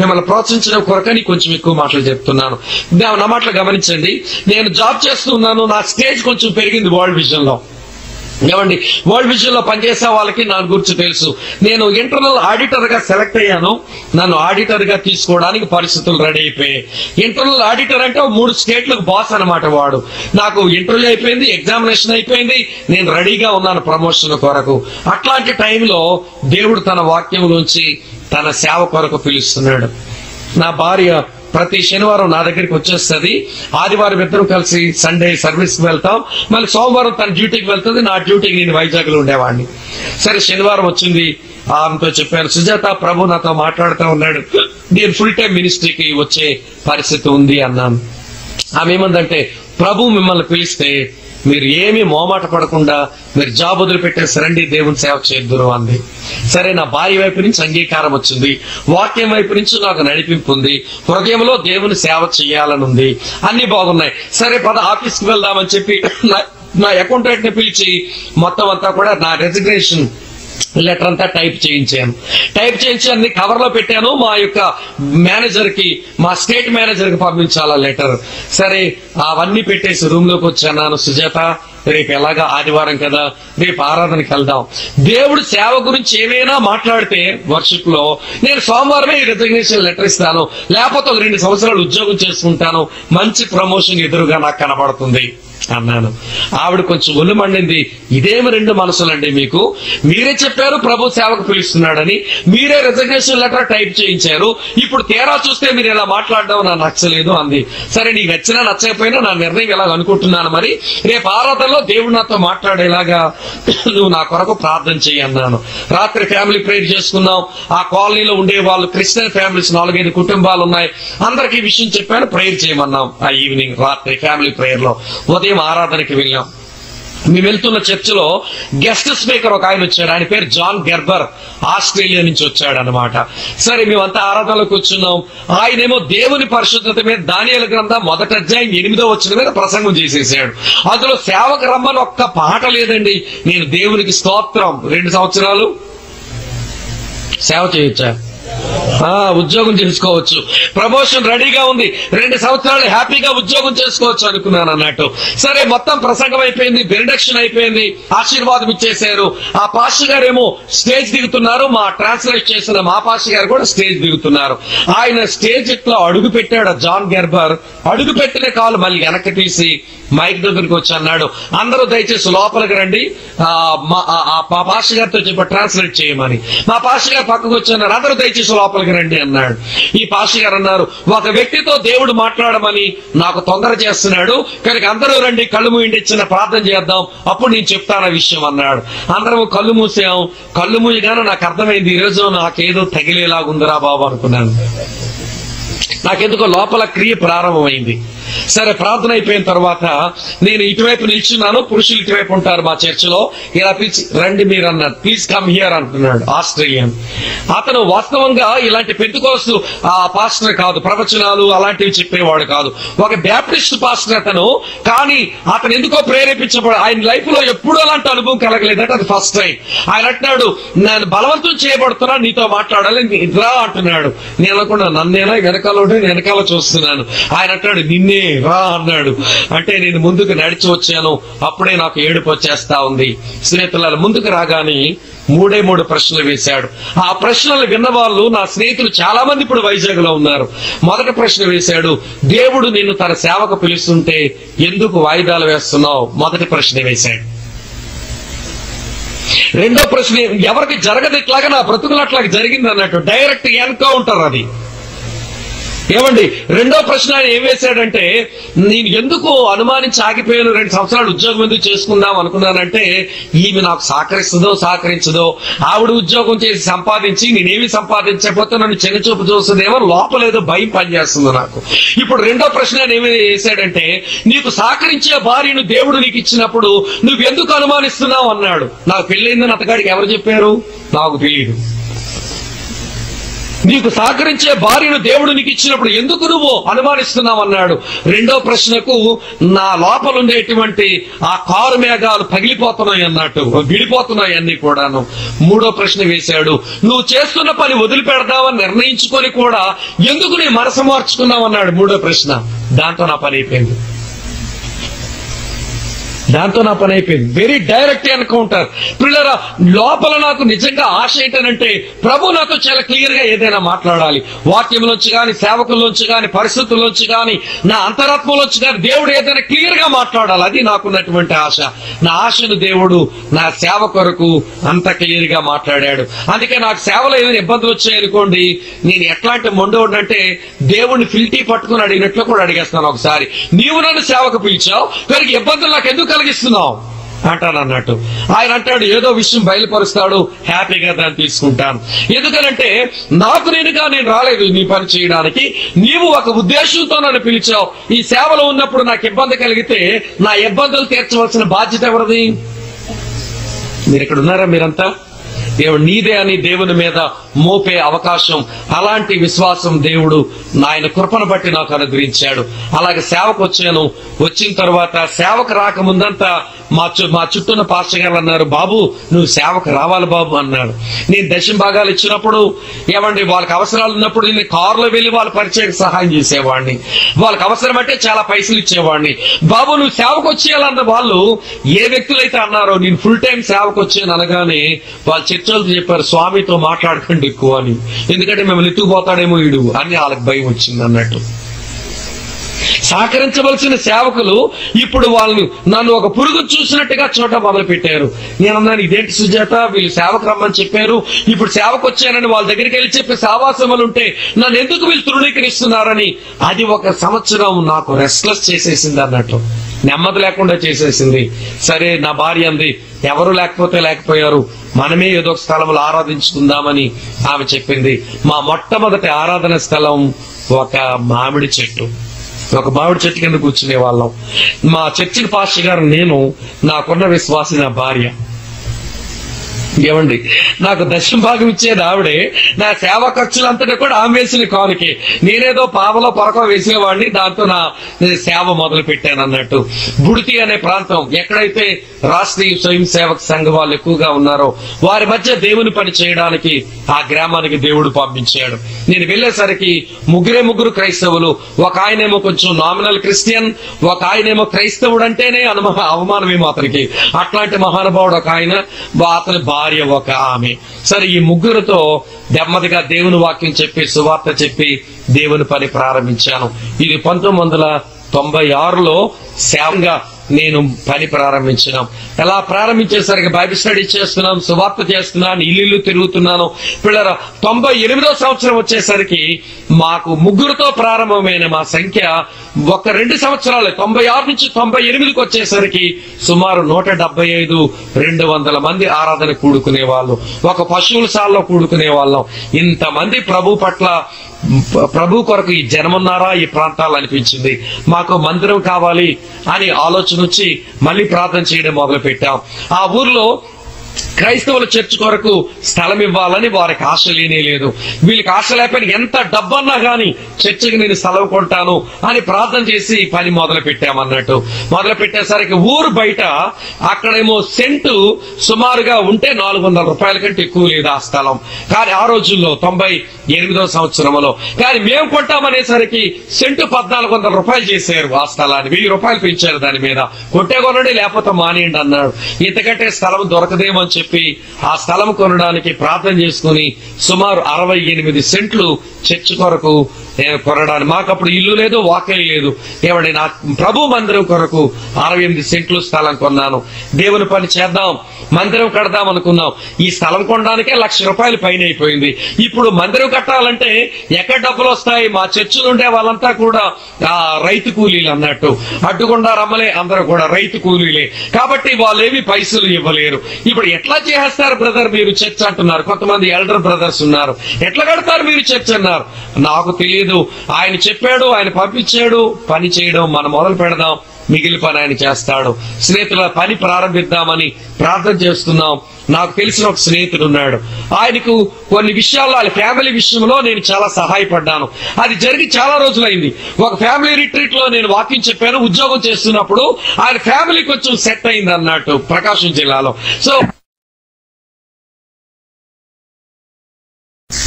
మిమ్మల్ని ప్రోత్సహించడం కొరకని కొంచెం ఎక్కువ మాటలు చెప్తున్నాను. నా మాటలు గమనించండి. నేను జాబ్ చేస్తూ ఉన్నాను. నా స్టేజ్ కొంచెం పెరిగింది వరల్డ్ విజన్ లో. ఏమండి, వరల్డ్ విజన్ లో పనిచేసే వాళ్ళకి నా గురించి తెలుసు. నేను ఇంటర్నల్ ఆడిటర్ గా సెలెక్ట్ అయ్యాను. నన్ను ఆడిటర్ గా తీసుకోవడానికి పరిస్థితులు రెడీ అయిపోయాయి. ఇంటర్నల్ ఆడిటర్ అంటే మూడు స్టేట్లకు బాస్ అనమాట వాడు. నాకు ఇంటర్వ్యూ అయిపోయింది, ఎగ్జామినేషన్ అయిపోయింది, నేను రెడీగా ఉన్నాను ప్రమోషన్ కొరకు. అట్లాంటి టైంలో దేవుడు తన వాక్యం నుంచి తన సేవ కొరకు పిలుస్తున్నాడు. నా భార్య ప్రతి శనివారం నా దగ్గరికి వచ్చేస్తుంది. ఆదివారం ఇద్దరం కలిసి సండే సర్వీస్కి వెళ్తాం. మళ్ళీ సోమవారం తన డ్యూటీకి వెళ్తుంది, నా డ్యూటీకి నేను వైజాగ్లో ఉండేవాడిని. సరే శనివారం వచ్చింది. ఆమెతో చెప్పాను, సుజాత ప్రభు నాతో మాట్లాడుతూ ఉన్నాడు, నేను ఫుల్ టైం మినిస్ట్రీకి వచ్చే పరిస్థితి ఉంది అన్నాను. ఆమె ఏమందంటే, ప్రభు మిమ్మల్ని పిలిస్తే మీరు ఏమీ మోమాట పడకుండా మీరు జాబ్ వదిలిపెట్టేసరండి, దేవుని సేవ చేద్దురు అంది. సరే, నా భార్య వైపు నుంచి అంగీకారం వచ్చింది, వాక్యం వైపు నుంచి నాకు నడిపింపు ఉంది, హృదయంలో దేవుని సేవ చేయాలనుంది, అన్ని బాగున్నాయి. సరే పద ఆఫీస్కి వెళ్దామని చెప్పి నా అకౌంటెంట్ ని పిలిచి మొత్తం అంతా కూడా నా రెసిగ్నేషన్ లెటర్ అంతా టైప్ చేయించాను. టైప్ చేయించి అన్ని కవర్ లో పెట్టాను. మా యొక్క మేనేజర్ కి, మా స్టేట్ మేనేజర్ కి పంపించాలి ఆ లెటర్. సరే అవన్నీ పెట్టేసి రూమ్ లోకి వచ్చాను. సుజాత, రేపు ఎలాగా ఆదివారం కదా, రేపు ఆరాధనకి వెళ్దాం. దేవుడు సేవ గురించి ఏమైనా మాట్లాడితే వర్షిప్ లో నేను సోమవారమే ఈ రెసిగ్నేషన్ లెటర్ ఇస్తాను, లేకపోతే ఒక రెండు సంవత్సరాలు ఉద్యోగం చేసుకుంటాను, మంచి ప్రమోషన్ ఎదురుగా నాకు కనబడుతుంది అన్నాను. ఆవిడ కొంచెం ఒళ్ళు మండింది. ఇదేమి రెండు మనసులండి మీకు? మీరే చెప్పారు ప్రభు సేవకు పిలుస్తున్నాడని, మీరే రెసిగ్నేషన్ లెటర్ టైప్ చేయించారు, ఇప్పుడు తేరా చూస్తే మీరు ఇలా మాట్లాడడం నాకు నచ్చలేదు అంది. సరే, నీకు నచ్చినా నచ్చకపోయినా నా నిర్ణయం ఇలా అనుకుంటున్నాను, మరి రేపు ఆరాధనలో దేవుడు నాతో మాట్లాడేలాగా నువ్వు నా కొరకు ప్రార్థన చేయి అన్నాను. రాత్రి ఫ్యామిలీ ప్రేయర్ చేసుకున్నాం. ఆ కాలనీలో ఉండే వాళ్ళు క్రిస్టియన్ ఫ్యామిలీస్ నాలుగైదు కుటుంబాలు ఉన్నాయి. అందరికీ విషయం చెప్పాను, ప్రేయర్ చేయమన్నాం. ఆ ఈవినింగ్ రాత్రి ఫ్యామిలీ ప్రేయర్ లో ఉదయం ఆరాధనకి వెళ్ళాం. మేము వెళ్తున్న చర్చిలో గెస్ట్ స్పీకర్ ఒక ఆయన వచ్చాడు. ఆయన పేరు జాన్ గెర్బర్, ఆస్ట్రేలియా నుంచి వచ్చాడు అనమాట. సరే, మేమంతా ఆరాధనలో కూర్చున్నాం. ఆయనేమో దేవుని పరిశుద్ధత మీద దానియేలు గ్రంథం మొదటి అధ్యాయం ఎనిమిదో వచనం మీద ప్రసంగం చేసేసాడు. అందులో సేవకు రమ్మని ఒక్క పాట లేదండి. నేను దేవునికి స్తోత్రం, రెండు సంవత్సరాలు సేవ చేయొచ్చా, ఉద్యోగం చేసుకోవచ్చు, ప్రమోషన్ రెడీగా ఉంది, రెండు సంవత్సరాలు హ్యాపీగా ఉద్యోగం చేసుకోవచ్చు అనుకున్నాను అన్నట్టు. సరే, మొత్తం ప్రసంగం అయిపోయింది, బెనెడిక్షన్ అయిపోయింది, ఆశీర్వాదం ఇచ్చేసారు. ఆ పాస్టర్ గారు ఏమో స్టేజ్ దిగుతున్నారు. మా ట్రాన్స్లేట్ చేసిన మా పాస్టర్ గారు కూడా స్టేజ్ దిగుతున్నారు. ఆయన స్టేజ్ ఇట్లా అడుగు పెట్టాడు జాన్ గెర్బర్. అడుగు పెట్టిన కాలు మళ్ళీ వెనక్కి తీసి మైక్ దగ్గరికి వచ్చి అన్నాడు, అందరూ దయచేసి లోపలికి రండి, మా పాస్టర్ గారితో చెప్పి ట్రాన్స్లేట్ చేయమని. మా పాస్టర్ గారు పక్కకు వచ్చి అన్నారు, అందరూ దయచేసి లోపలికి రండి అన్నాడు. ఈ పాస్టర్ గారు అన్నారు, ఒక వ్యక్తితో దేవుడు మాట్లాడమని నాకు తొందర చేస్తున్నాడు, కనుక అందరూ రండి, కళ్ళు మూయండి, చిన్న ప్రార్థన చేద్దాం, అప్పుడు నేను చెప్తాను ఆ విషయం అన్నాడు. అందరం కళ్ళు మూసాం. కళ్ళు మూయగానే నాకు అర్థమైంది, ఈ రోజు నాకేదో తగిలేలాగుందిరా బాబు అనుకున్నాను. నాకెందుకో లోపల క్రియ ప్రారంభమైంది. సరే, ప్రార్థన అయిపోయిన తర్వాత నేను ఇటువైపు నిల్చున్నాను, పురుషులు ఇటువైపు ఉంటారు మా చర్చిలో. ఇలా పిలిచి, రండి మీరు అన్నాడు, ప్లీజ్ కమ్ హియర్ అంటున్నాడు ఆస్ట్రేలియన్ అతను. వాస్తవంగా ఇలాంటి పెంతెకోస్తు ఆ పాస్టర్ కాదు, ప్రవచనాలు అలాంటివి చెప్పేవాడు కాదు, ఒక బ్యాప్టిస్ట్ పాస్టర్ అతను. కానీ అతను ఎందుకో ప్రేరేపించబడు, ఆయన లైఫ్ లో ఎప్పుడూ అలాంటి అనుభవం కలగలేదంటే అది ఫస్ట్ టైం. ఆయన అంటున్నాడు, నేను బలవంతం చేయబడుతున్నా, నీతో మాట్లాడాలి రా అంటున్నాడు. నేను అనుకున్నాను, నన్నేనా వెనకాల ఉంటే వెనకాల చూస్తున్నాను. ఆయన అంటున్నాడు, నిన్నే రా అన్నాడు. అంటే నేను ముందుకు నడిచి వచ్చాను, అప్పుడే నాకు ఏడుపు వచ్చేస్తా ఉంది. స్నేహితుల ముందుకు రాగానే మూడే మూడు ప్రశ్నలు వేశాడు. ఆ ప్రశ్నలు విన్న వాళ్ళు నా స్నేహితులు చాలా మంది ఇప్పుడు వైజాగ్ లో ఉన్నారు. మొదటి ప్రశ్న వేశాడు, దేవుడు నిన్ను తన సేవకు పిలుస్తుంటే ఎందుకు వాయిదాలు వేస్తున్నావు? మొదటి ప్రశ్న వేశాడు. రెండో ప్రశ్న, ఎవరికి జరగదు ఇట్లాగా నా బ్రతుకులు అట్లాగా జరిగింది అన్నట్టు డైరెక్ట్ ఎన్కౌంటర్ అది. ఏమండి, రెండో ప్రశ్న ఆయన ఏం వేశాడంటే, నేను ఎందుకు అనుమానించి ఆగిపోయాను, రెండు సంవత్సరాలు ఉద్యోగం ఎందుకు చేసుకుందాం అనుకున్నానంటే ఈమె నాకు సహకరిస్తుందో సహకరించదో, ఆవిడ ఉద్యోగం చేసి సంపాదించి నేనేమి సంపాదించకపోతే నన్ను చిన్నచూపు చూస్తుందేమో, లోపలేదో భయం పనిచేస్తుంది నాకు. ఇప్పుడు రెండో ప్రశ్న ఆయన ఏమి వేశాడంటే, నీకు సహకరించే భార్యను దేవుడు నీకు ఇచ్చినప్పుడు నువ్వెందుకు అనుమానిస్తున్నావు అన్నాడు. నాకు పెళ్ళైందని అతగాడికి ఎవరు చెప్పారు? నాకు తెలియదు. నీకు సహకరించే భార్యను దేవుడు నీకు ఇచ్చినప్పుడు ఎందుకు నువ్వు అనుమానిస్తున్నావు అన్నాడు. రెండో ప్రశ్నకు నా లోపల ఉండేటువంటి ఆ కారు మేఘాలు పగిలిపోతున్నాయి అన్నట్టు, విడిపోతున్నాయి అన్ని కూడాను. మూడో ప్రశ్న వేశాడు, నువ్వు చేస్తున్న పని వదిలిపెడదామని నిర్ణయించుకొని కూడా ఎందుకు నీ మనసు మార్చుకున్నావు అన్నాడు. మూడో ప్రశ్న, దాంతో నా పని అయిపోయింది దాంతో నా పని అయిపోయింది వెరీ డైరెక్ట్ ఎన్కౌంటర్. పిల్లరా, లోపల నాకు నిజంగా ఆశ ఏంటనంటే ప్రభు నాతో చాలా క్లియర్ గా ఏదైనా మాట్లాడాలి, వాక్యంలోంచి కానీ, సేవకుల్లోంచి కానీ, పరిస్థితుల్లోంచి కానీ, నా అంతరాత్మలోంచి కానీ దేవుడు ఏదైనా క్లియర్ గా మాట్లాడాలి. అది నాకున్నటువంటి ఆశ. నా ఆశను దేవుడు నా సేవ కొరకు అంత క్లియర్ గా మాట్లాడాడు. అందుకే నాకు సేవలో ఏమైనా ఇబ్బందులు వచ్చాయనుకోండి, నేను ఎట్లాంటి మొండోడంటే దేవుడిని ఫిల్టీ పట్టుకుని అడిగినట్లు కూడా అడిగేస్తాను. ఒకసారి నీవు నన్ను సేవకు పిలిచావు కనుక ఇబ్బందులు నాకు ఎందుకు కలిగిస్తున్నావు అంటాను అన్నట్టు. ఆయన అంటాడు, ఏదో విషయం బయలుపరుస్తాడు, హ్యాపీగా దాన్ని తీసుకుంటాను. ఎందుకనంటే నాకు నేనుగా నేను రాలేదు నీ పని చేయడానికి, నీవు ఒక ఉద్దేశంతో నన్ను పిలిచావు. ఈ సేవలో ఉన్నప్పుడు నాకు ఇబ్బంది కలిగితే నా ఇబ్బందులు తీర్చవలసిన బాధ్యత ఎవరిది? మీరు ఇక్కడ ఉన్నారా? మీరంతా దేవుడు నీదే అని దేవుని మీద మోపే అవకాశం, అలాంటి విశ్వాసం దేవుడు ఆయన కృపను బట్టి నాకు అనుగ్రహించాడు. అలాగే సేవకు వచ్చాను. వచ్చిన తర్వాత సేవకు రాకముందంతా మా చు మా చుట్టూన పాస్టర్ గారు అన్నారు, బాబు నువ్వు సేవకు రావాలి బాబు అన్నాడు. నేను దశమ భాగాలు ఇచ్చినప్పుడు ఏమండి, వాళ్ళకి అవసరాలు ఉన్నప్పుడు నేను కారులో వెళ్ళి వాళ్ళ పరిచయకు సహాయం చేసేవాడిని, వాళ్ళకి అవసరం అంటే చాలా పైసలు ఇచ్చేవాడిని. బాబు నువ్వు సేవకు వచ్చేయాలన్న వాళ్ళు ఏ వ్యక్తులైతే అన్నారో, నేను ఫుల్ టైం సేవకు వచ్చాను అనగానే వాళ్ళు చర్చలతో చెప్పారు, స్వామితో మాట్లాడకండి ఎక్కువ అని, ఎందుకంటే మిమ్మల్ని ఎత్తుకుపోతాడేమో వీడు అని వాళ్ళకి భయం వచ్చింది అన్నట్టు. సహకరించవలసిన సేవకులు ఇప్పుడు వాళ్ళు నన్ను ఒక పురుగు చూసినట్టుగా చోట మొదలు పెట్టారు. నేనన్నాను, ఇదేంటి సుజాత, వీళ్ళు సేవకు రమ్మని చెప్పారు, ఇప్పుడు సేవకు వచ్చానని వాళ్ళ దగ్గరికి వెళ్ళి చెప్పి సావాసములు ఉంటే నన్ను ఎందుకు వీళ్ళు తృణీకరిస్తున్నారని. అది ఒక సంవత్సరం నాకు రెస్ట్లెస్ చేసేసింది అన్నట్టు, నెమ్మది లేకుండా చేసేసింది. సరే నా భార్య అంది, ఎవరు లేకపోతే లేకపోయారు, మనమే ఏదో ఒక స్థలంలో ఆరాధించుకుందామని ఆమె చెప్పింది. మా మొట్టమొదటి ఆరాధన స్థలం ఒక మామిడి చెట్టు, ఒక మామిడి చెట్టు కింద కూర్చునే వాళ్ళం. మా చర్చికి పాస్టర్ గారు నేను, నాకున్న విశ్వాసి నా భార్య. ఏమండి, నాకు దశమ భాగం ఇచ్చేది ఆవిడే, నా సేవా ఖర్చులంతటా కూడా ఆమె వేసిన కానుకే. నేనేదో పావలో పొరకో వేసేవాడిని, దాంతో నా సేవ మొదలు పెట్టాను అన్నట్టు. బుడితి అనే ప్రాంతం, ఎక్కడైతే రాష్ట్రీయ స్వయం సేవక సంఘం వాళ్ళు ఎక్కువగా ఉన్నారో వారి మధ్య దేవుని పని చేయడానికి ఆ గ్రామానికి దేవుడు పంపించాడు. నేను వెళ్లేసరికి ముగ్గురే ముగ్గురు క్రైస్తవులు, ఒక ఆయనేమో కొంచెం నామినల్ క్రిస్టియన్, ఒక ఆయనేమో క్రైస్తవుడు అంటేనే అనుమ అవమానమేమో అతనికి, అట్లాంటి మహానుభావుడు ఒక ఆయన, అతని భార్య ఒక ఆమె. సరే ఈ ముగ్గురుతో నెమ్మదిగా దేవుని వాక్యం చెప్పి సువార్త చెప్పి దేవుని పని ప్రారంభించాను. ఇది పంతొమ్మిది వందల తొంభై ఆరులో సేవంగా నేను పని ప్రారంభించినాం. ఎలా ప్రారంభించేసరికి బైబిల్ స్టడీ చేస్తున్నాం, సువార్త చేస్తున్నాను, ఇల్లు తిరుగుతున్నాను. పిల్లల తొంభై ఎనిమిదో సంవత్సరం వచ్చేసరికి మాకు ముగ్గురుతో ప్రారంభమైన మా సంఖ్య ఒక రెండు సంవత్సరాలు తొంభై ఆరు నుంచి తొంభై ఎనిమిదికి వచ్చేసరికి సుమారు నూట డెబ్బై ఐదు రెండు వందల మంది ఆరాధన కూడుకునే వాళ్ళు, ఒక పశువుల సాల్లో కూడుకునే వాళ్ళం. ఇంతమంది ప్రభు పట్ల, ప్రభు కొరకు ఈ జనమున్నారా ఈ ప్రాంతాలు అనిపించింది. మాకు మందిరం కావాలి అని ఆలోచన వచ్చి మళ్ళీ ప్రార్థన చేయడం మొదలు పెట్టాం. ఆ ఊర్లో క్రైస్తవుల చర్చ్ కొరకు స్థలం ఇవ్వాలని వారికి ఆశ లేనే లేదు. వీళ్ళకి ఆశ లేపని ఎంత డబ్బన్నా గాని చర్చికి నేను స్థలం కొంటాను అని ప్రార్థన చేసి పని మొదలు పెట్టామన్నట్టు. మొదలు పెట్టేసరికి ఊరు బయట అక్కడేమో సెంటు సుమారుగా ఉంటే నాలుగు వందల రూపాయల కంటే ఎక్కువ లేదు ఆ స్థలం. కానీ ఆ రోజుల్లో తొంభై ఎనిమిదవ సంవత్సరంలో కానీ మేము కొట్టామనేసరికి సెంటు పద్నాలుగు వందల రూపాయలు చేశారు. ఆ స్థలాన్ని వెయ్యి రూపాయలు పెంచారు. దాని మీద కొట్టే కొనండి లేకపోతే మానేయండి అన్నాడు. ఇంతకంటే స్థలం దొరకదేమని చెప్పి ఆ స్థలం కొనడానికి ప్రార్థన చేసుకుని సుమారు అరవై ఎనిమిది సెంట్లు చర్చ్ కొరకు కొనడానికి, మాకప్పుడు ఇల్లు లేదు వాకే లేదు, ఏమండి నా ప్రభు మందిరం కొరకు అరవై ఎనిమిది సెంట్లు స్థలం కొన్నాను. దేవుని పని చేద్దాం మందిరం కడదాం అనుకున్నాం. ఈ స్థలం కొనడానికే లక్ష రూపాయలు పైన అయిపోయింది. ఇప్పుడు మందిరం కట్టాలంటే ఎక్కడ డబ్బులు వస్తాయి? మా చర్చ్ నుండే వాళ్ళంతా కూడా ఆ రైతు కూలీలు అన్నట్టు, అడ్డుకుండా రమ్మలే అందరూ కూడా రైతు కూలీలే కాబట్టి వాళ్ళు ఏమి పైసలు ఇవ్వలేరు. ఇప్పుడు ఎట్లా చేస్తారు బ్రదర్ మీరు చర్చ్ అంటున్నారు. కొంతమంది ఎల్డర్ బ్రదర్స్ ఉన్నారు. ఎట్లా కడతారు మీరు చర్చ్ అన్నారు. నాకు తెలియదు, ఆయన చెప్పాడు, ఆయన పంపించాడు. పని చేయడం మనం మొదలు పెడదాం, మిగిలిన పని ఆయన చేస్తాడు. స్నేహితుల పని ప్రారంభిద్దామని ప్రార్థన చేస్తున్నాం. నాకు తెలిసిన ఒక స్నేహితుడు ఉన్నాడు. ఆయనకు కొన్ని విషయాల్లో ఆయన ఫ్యామిలీ విషయంలో నేను చాలా సహాయపడ్డాను. అది జరిగి చాలా రోజులైంది. ఒక ఫ్యామిలీ రిట్రీట్ లో నేను వాకింగ్ చెప్పాను. ఉద్యోగం చేస్తున్నప్పుడు ఆయన ఫ్యామిలీ కొంచెం సెట్ అయింది అన్నట్టు ప్రకాశం జిల్లాలో. సో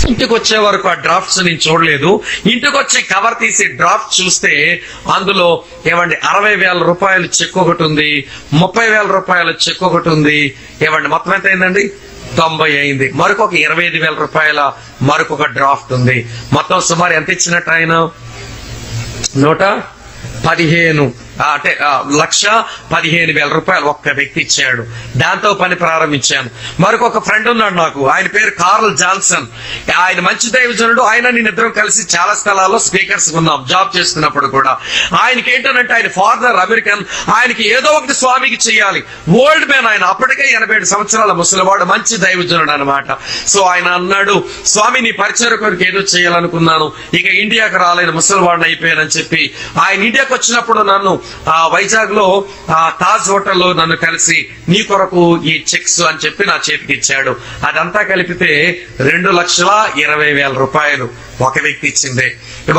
ఇంటికి వచ్చే వరకు ఆ డ్రాఫ్ట్స్ నేను చూడలేదు. ఇంటికి వచ్చి కవర్ తీసి డ్రాఫ్ట్ చూస్తే అందులో ఏమండి అరవై వేల రూపాయలు చెక్ ఒకటి ఉంది, ముప్పై వేల రూపాయలు చెక్ ఒకటి ఉంది. ఏమండి మొత్తం ఎంత అయిందండి? తొంభై అయింది. మరొక ఇరవై ఐదు వేల రూపాయల మరొక డ్రాఫ్ట్ ఉంది. మొత్తం సుమారు ఎంత ఇచ్చినట్టు ఆయన? నూట పదిహేను అంటే లక్ష పదిహేను వేల రూపాయలు ఒక్క వ్యక్తి ఇచ్చాడు. దాంతో పని ప్రారంభించాను. మరొక ఫ్రెండ్ ఉన్నాడు నాకు, ఆయన పేరు కార్ల్ జాన్సన్. ఆయన మంచి దైవజనుడు. ఆయన నేనిద్దరం కలిసి చాలా స్థలాల్లో స్పీకర్స్ ఉన్నాం జాబ్ చేస్తున్నప్పుడు కూడా. ఆయనకి ఏంటంటే ఆయన ఫాదర్ అమెరికన్. ఆయనకి ఏదో ఒకటి స్వామికి చేయాలి. ఓల్డ్ మ్యాన్ ఆయన, అప్పటికే ఎనభై ఏడు సంవత్సరాల ముసలివాడు, మంచి దైవజనుడు అనమాట. సో ఆయన అన్నాడు, స్వామి నీ పరిచయం కొరకు ఏదో చేయాలనుకున్నాను, ఇక ఇండియాకు రాలేని ముసలివాడిని అయిపోయానని చెప్పి ఆయన ఇండియాకు వచ్చినప్పుడు నన్ను ఆ వైజాగ్ లో ఆ తాజ్ హోటల్లో నన్ను కలిసి నీ కొరకు ఈ చెక్స్ అని చెప్పి నా చేతికి ఇచ్చాడు. అదంతా కలిపితే రెండు లక్షల ఇరవై వేల రూపాయలు ఒక వ్యక్తి ఇచ్చింది.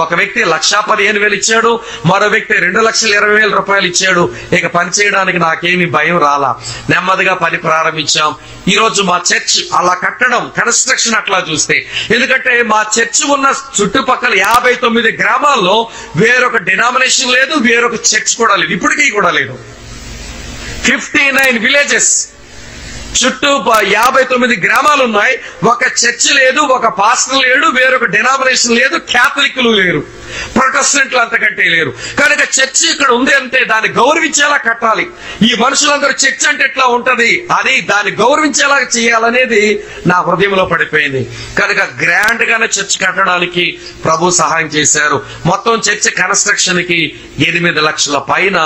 ఒక వ్యక్తి లక్షా పదిహేను వేలు ఇచ్చాడు, మరో వ్యక్తి రెండు లక్షల ఇరవై వేల రూపాయలు ఇచ్చాడు. ఇక పని చేయడానికి నాకేమి భయం రాలా. నెమ్మదిగా పని ప్రారంభించాం. ఈ రోజు మా చర్చ్ అలా కట్టడం, కన్స్ట్రక్షన్ అట్లా చూస్తే, ఎందుకంటే మా చర్చ్ ఉన్న చుట్టుపక్కల యాభై తొమ్మిది గ్రామాల్లో వేరొక డినామినేషన్ లేదు, వేరొక చర్చ్ కూడా లేదు, ఇప్పటికీ కూడా లేదు. ఫిఫ్టీ నైన్ విలేజెస్ చుట్టూ యాభై తొమ్మిది గ్రామాలు ఉన్నాయి. ఒక చర్చ్ లేదు, ఒక పాస్టర్ లేడు, వేరొక డినామినేషన్ లేదు, క్యాథలిక్లు లేరు, ప్రొటెస్టెంట్లు అంతకంటే లేరు. కనుక చర్చ్ ఇక్కడ ఉంది అంటే దాన్ని గౌరవించేలా కట్టాలి. ఈ మనుషులందరూ చర్చ్ అంటే ఎట్లా ఉంటది అని దాన్ని గౌరవించేలా చేయాలనేది నా హృదయంలో పడిపోయింది. కనుక గ్రాండ్ గానే చర్చ్ కట్టడానికి ప్రభు సహాయం చేశారు. మొత్తం చర్చ్ కన్స్ట్రక్షన్ కి ఎనిమిది లక్షల పైన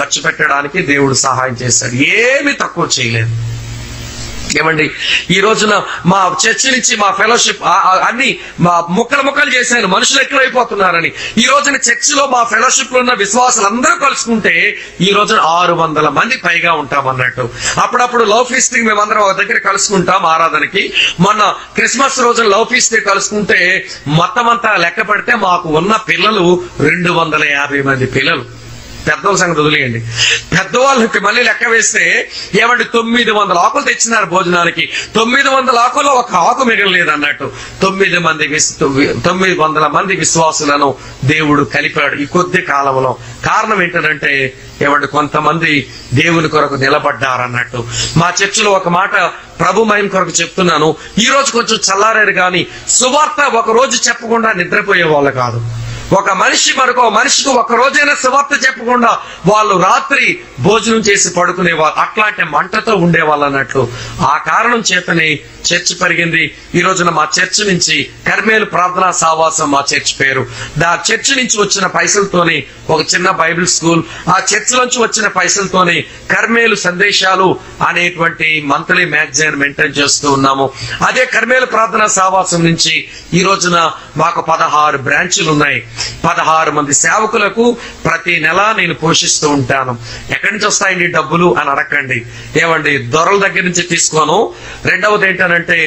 ఖర్చు పెట్టడానికి దేవుడు సహాయం చేశాడు. ఏమి తక్కువ చేయలేదు. ఏమండి ఈ రోజున మా చర్చి నుంచి మా ఫెలోషిప్ అన్ని ముక్కలు ముక్కలు చేశాను, మనుషులు ఎక్కువైపోతున్నారని. ఈ రోజున చర్చిలో మా ఫెలోషిప్ లో ఉన్న విశ్వాసులు అందరూ కలుసుకుంటే ఈ రోజున ఆరు వందల మంది పైగా ఉంటాం అన్నట్టు. అప్పుడప్పుడు లవ్ ఫీస్ట్ మేమందరం ఒక దగ్గర కలుసుకుంటాం ఆరాధనకి. మొన్న క్రిస్మస్ రోజున లవ్ ఫీస్ట్ కలుసుకుంటే మొత్తం అంతా లెక్క పెడితే మాకు ఉన్న పిల్లలు రెండు వందల యాభై మంది పిల్లలు. పెద్దవాళ్ళ సంగతి వదిలేయండి. పెద్దవాళ్ళకి మళ్ళీ లెక్క వేస్తే ఏమంటే తొమ్మిది వందల ఆకులు తెచ్చినారు భోజనానికి. తొమ్మిది వందల ఆకులు ఒక ఆకు మిగలలేదు అన్నట్టు. తొమ్మిది మంది తొమ్మిది వందల మంది విశ్వాసులను దేవుడు కలిపాడు ఈ కొద్ది కాలంలో. కారణం ఏంటంటే ఏమంటే కొంతమంది దేవుని కొరకు నిలబడ్డారన్నట్టు. మా చర్చిలో ఒక మాట ప్రభు మహిమ కొరకు చెప్తున్నాను. ఈ రోజు కొంచెం చల్లారారు కానీ సువార్త ఒక రోజు చెప్పకుండా నిద్రపోయే వాళ్ళు కాదు. ఒక మనిషి మరొక మనిషికి ఒక రోజైనా సువార్త చెప్పకుండా వాళ్ళు రాత్రి భోజనం చేసి పడుకునేవాళ్ళు. అట్లాంటి మంటతో ఉండేవాళ్ళు అన్నట్లు. ఆ కారణం చేతనే చర్చ్ పెరిగింది. ఈ రోజున మా చర్చ్ నుంచి కర్మేలు ప్రార్థనా సావాసం మా చర్చ్ పేరు. ఆ చర్చ్ నుంచి వచ్చిన పైసలతోనే ఒక చిన్న బైబిల్ స్కూల్, ఆ చర్చ్ నుంచి వచ్చిన పైసలతోనే కర్మేలు సందేశాలు అనేటువంటి మంత్లీ మ్యాగజైన్ మెయింటైన్ చేస్తూ ఉన్నాము. అదే కర్మేలు ప్రార్థనా సావాసం నుంచి ఈ రోజున మాకు పదహారు బ్రాంచ్లు ఉన్నాయి. పదహారు మంది సేవకులకు ప్రతి నెల నేను పోషిస్తూ ఉంటాను. ఎక్కడి నుంచి వస్తాయండి డబ్బులు అని అడగండి. ఏమండి దొరల దగ్గర నుంచి తీసుకోను. రెండవది ఏంటంటే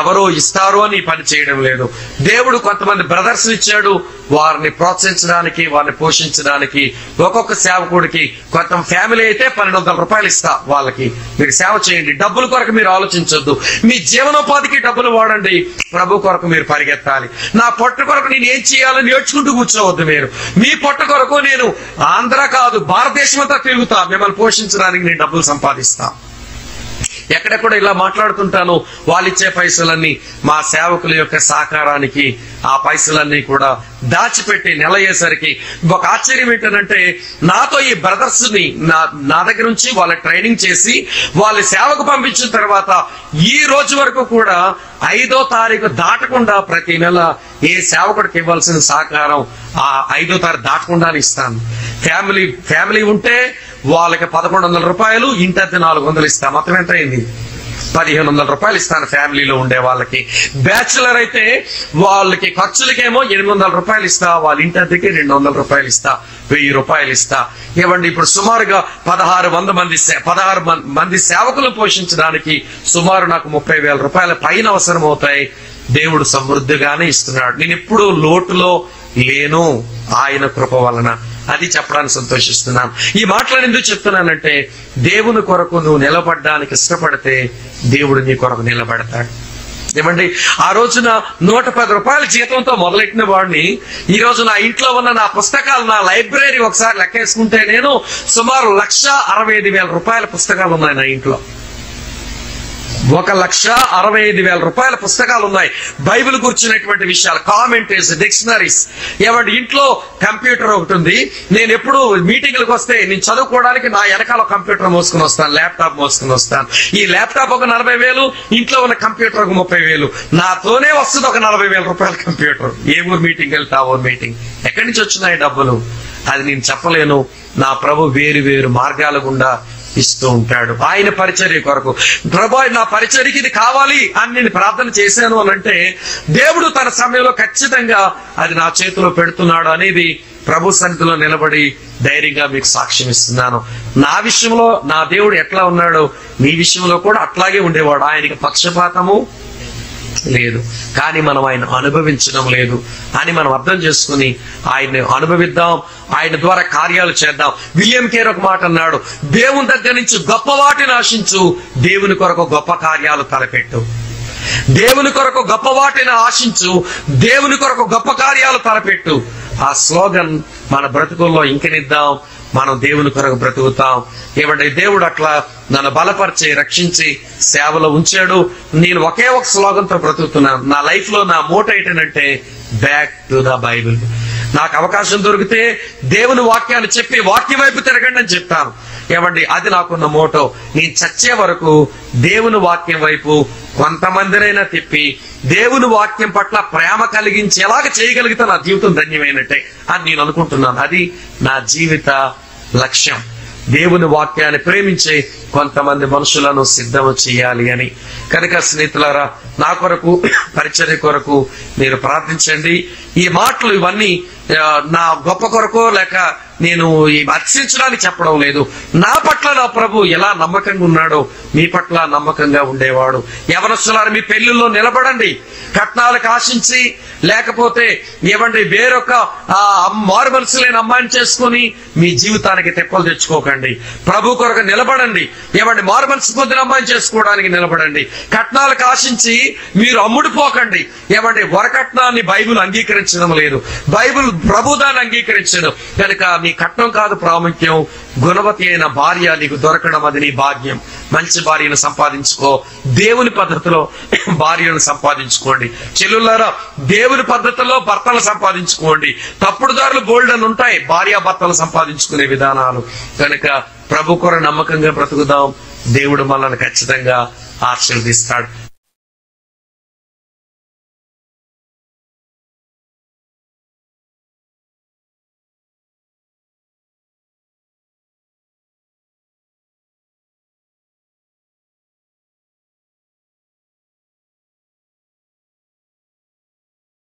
ఎవరో ఇస్తారో అని పని చేయడం లేదు. దేవుడు కొంతమంది బ్రదర్స్ ఇచ్చాడు, వారిని ప్రోత్సహించడానికి వారిని పోషించడానికి. ఒక్కొక్క సేవకుడికి కొంత ఫ్యామిలీ అయితే పన్నెండు వందల రూపాయలు ఇస్తా వాళ్ళకి, మీరు సేవ చేయండి. డబ్బుల కొరకు మీరు ఆలోచించొద్దు, మీ జీవనోపాధికి డబ్బులు వాడండి, ప్రభు కొరకు మీరు పరిగెత్తాలి. నా పొట్ట కొరకు నేను ఏం చేయాలో నేర్చుకుంటూ కూర్చోవద్దు. మీరు మీ పొట్ట కొరకు నేను ఆంధ్ర కాదు భారతదేశం అంతా తిరుగుతా, మిమ్మల్ని పోషించడానికి నేను డబ్బులు సంపాదిస్తా. ఎక్కడెక్కడ ఇలా మాట్లాడుతుంటాను, వాళ్ళు ఇచ్చే పైసలన్నీ మా సేవకుల యొక్క సహకారానికి ఆ పైసలన్నీ కూడా దాచిపెట్టి నెల అయ్యేసరికి ఒక ఆశ్చర్యం ఏంటంటే, నాతో ఈ బ్రదర్స్ ని నా నా దగ్గర నుంచి వాళ్ళ ట్రైనింగ్ చేసి వాళ్ళ సేవకు పంపించిన తర్వాత ఈ రోజు వరకు కూడా ఐదో తారీఖు దాటకుండా ప్రతి నెల ఏ సేవకుడికి ఇవ్వాల్సిన సహకారం ఆ ఐదో తారీఖు దాటకుండా ఇస్తాను. ఫ్యామిలీ ఫ్యామిలీ ఉంటే వాళ్ళకి పదకొండు వందల రూపాయలు, ఇంటద్ది నాలుగు వందలు ఇస్తాను. మొత్తం ఎంత అయింది? పదిహేను వందల రూపాయలు ఇస్తాను ఫ్యామిలీలో ఉండే వాళ్ళకి. బ్యాచులర్ అయితే వాళ్ళకి ఖర్చులకేమో ఎనిమిది వందల రూపాయలు ఇస్తా, వాళ్ళ ఇంటర్కి రెండు వందల రూపాయలు ఇస్తా, వెయ్యి రూపాయలు ఇస్తా. ఇవ్వండి ఇప్పుడు సుమారుగా పదహారు వంద మంది పదహారు మంది సేవకులను పోషించడానికి సుమారు నాకు ముప్పై వేల రూపాయల పైన అవసరం అవుతాయి. దేవుడు సమృద్ధిగానే ఇస్తున్నాడు. నేను ఎప్పుడు లోటులో లేను ఆయన కృప వలన, అది చెప్పడానికి సంతోషిస్తున్నాను. ఈ మాటలు ఎందుకు చెప్తున్నానంటే, దేవుని కొరకు నువ్వు నిలబడడానికి ఇష్టపడితే దేవుడు నీ కొరకు నిలబడతాడు. ఏమండి ఆ రోజున నూట పది రూపాయల జీతంతో మొదలెట్టిన వాడిని ఈ రోజు నా ఇంట్లో ఉన్న నా పుస్తకాలు, నా లైబ్రరీ ఒకసారి లెక్కేసుకుంటే నేను సుమారు లక్ష అరవై ఐదు వేల రూపాయల పుస్తకాలు ఉన్నాయి నా ఇంట్లో. ఒక లక్ష అరవై ఐదు వేల రూపాయల పుస్తకాలు ఉన్నాయి. బైబిల్ గురించినటువంటి విషయాలు, కామెంటరీస్, డిక్షనరీస్. ఏమంటే ఇంట్లో కంప్యూటర్ ఒకటి ఉంది. నేను ఎప్పుడు మీటింగ్లకు వస్తే నేను చదువుకోవడానికి నా వెనకాల కంప్యూటర్ మోసుకుని వస్తాను, ల్యాప్టాప్ మోసుకుని వస్తాను. ఈ ల్యాప్టాప్ ఒక నలభై వేలు, ఇంట్లో ఉన్న కంప్యూటర్ ఒక ముప్పై వేలు, నాతోనే వస్తుంది ఒక నలభై వేల రూపాయల కంప్యూటర్. ఏ ఊరు మీటింగ్ వెళ్తా ఓ మీటింగ్. ఎక్కడి నుంచి వచ్చినాయి డబ్బులు అది నేను చెప్పలేను. నా ప్రభు వేరు వేరు మార్గాల గుండా ఇస్తూ ఉంటాడు ఆయన పరిచర్య కొరకు. ప్రభు నా పరిచర్యకి ఇది కావాలి అని నేను ప్రార్థన చేశాను అని అంటే దేవుడు తన సమయంలో ఖచ్చితంగా అది నా చేతిలో పెడుతున్నాడు అనేది ప్రభు సన్నిధిలో నిలబడి ధైర్యంగా మీకు సాక్ష్యం ఇస్తున్నాను. నా విషయంలో నా దేవుడు ఎట్లా ఉన్నాడో నీ విషయంలో కూడా అట్లాగే ఉండేవాడు. ఆయనకి పక్షపాతము లేదు, కానీ మనం ఆయన అనుభవించడం లేదు అని మనం అర్థం చేసుకుని ఆయన్ని అనుభవిద్దాం, ఆయన ద్వారా కార్యాలు చేద్దాం. విలియం కేర్ ఒక మాట అన్నాడు, దేవుని దగ్గర నుంచి గొప్ప వాటిని ఆశించు, దేవుని కొరకు గొప్ప కార్యాలు తలపెట్టు. దేవుని కొరకు గొప్ప వాటిని ఆశించు, దేవుని కొరకు గొప్ప కార్యాలు తలపెట్టు. ఆ స్లోగన్ మన బ్రతుకుల్లో ఇంకనిద్దాం. మనం దేవుని కొరకు బ్రతుకుతాం. ఏమంటే దేవుడు అట్లా నన్ను బలపరిచి రక్షించి సేవలో ఉంచాడు. నేను ఒకే ఒక స్లోగన్తో బ్రతుకుతున్నాను. నా లైఫ్ లో నా మోటో ఏంటంటే బ్యాక్ టు ద బైబిల్. నాకు అవకాశం దొరికితే దేవుని వాక్యాన్ని చెప్పి వాక్యం వైపు తిరగండి అని చెప్తాను. ఏమండి అది నాకున్న మోటో. నేను చచ్చే వరకు దేవుని వాక్యం వైపు కొంతమందినైనా తిప్పి దేవుని వాక్యం పట్ల ప్రేమ కలిగించేలాగ చేయగలిగితే నా జీవితం ధన్యమైనట్టే అని నేను అనుకుంటున్నాను. అది నా జీవిత లక్ష్యం. దేవుని వాక్యాన్ని ప్రేమించే కొంతమంది మనుషులను సిద్ధం చేయాలి అని. కనుక స్నేహితులారా, నా కొరకు పరిచర్య కొరకు మీరు ప్రార్థించండి. ఈ మాటలు ఇవన్నీ నా గొప్ప కొరకో లేక నేను హర్షించడానికి చెప్పడం లేదు. నా పట్ల నా ప్రభు ఎలా నమ్మకంగా ఉన్నాడో మీ పట్ల నమ్మకంగా ఉండేవాడు. యవనస్తులారా, మీ పెళ్లిలో నిలబడండి. కట్నాలకు ఆశించి లేకపోతే ఏమండి వేరొక మారు మనసు లేని అమ్మాయిని చేసుకుని మీ జీవితానికి తెప్పలు తెచ్చుకోకండి. ప్రభు కొరకు నిలబడండి. ఏమండి మారు మనసు పొందిన అమ్మాయిని చేసుకోవడానికి నిలబడండి. కట్నాలకు ఆశించి మీరు అమ్ముడుపోకండి. ఏమండి వరకట్నాన్ని బైబిల్ అంగీకరించడం లేదు, బైబిల్ ప్రభుదాన్ని అంగీకరించడం. కనుక నీ కట్నం కాదు ప్రాముఖ్యం, గుణవతి అయిన భార్య నీకు దొరకడం అది నీ భాగ్యం. మంచి భార్యను సంపాదించుకో, దేవుని పద్ధతిలో భార్యను సంపాదించుకోండి. చెల్లులారా, దేవుని పద్ధతిలో భర్తలు సంపాదించుకోండి. తప్పుడుదారులు బోల్డ్ అని ఉంటాయి భార్య భర్తలు సంపాదించుకునే విధానాలు. కనుక ప్రభు కొర నమ్మకంగా బ్రతుకుదాం. దేవుడు మనల్ని ఖచ్చితంగా ఆశీర్వదిస్తాడు.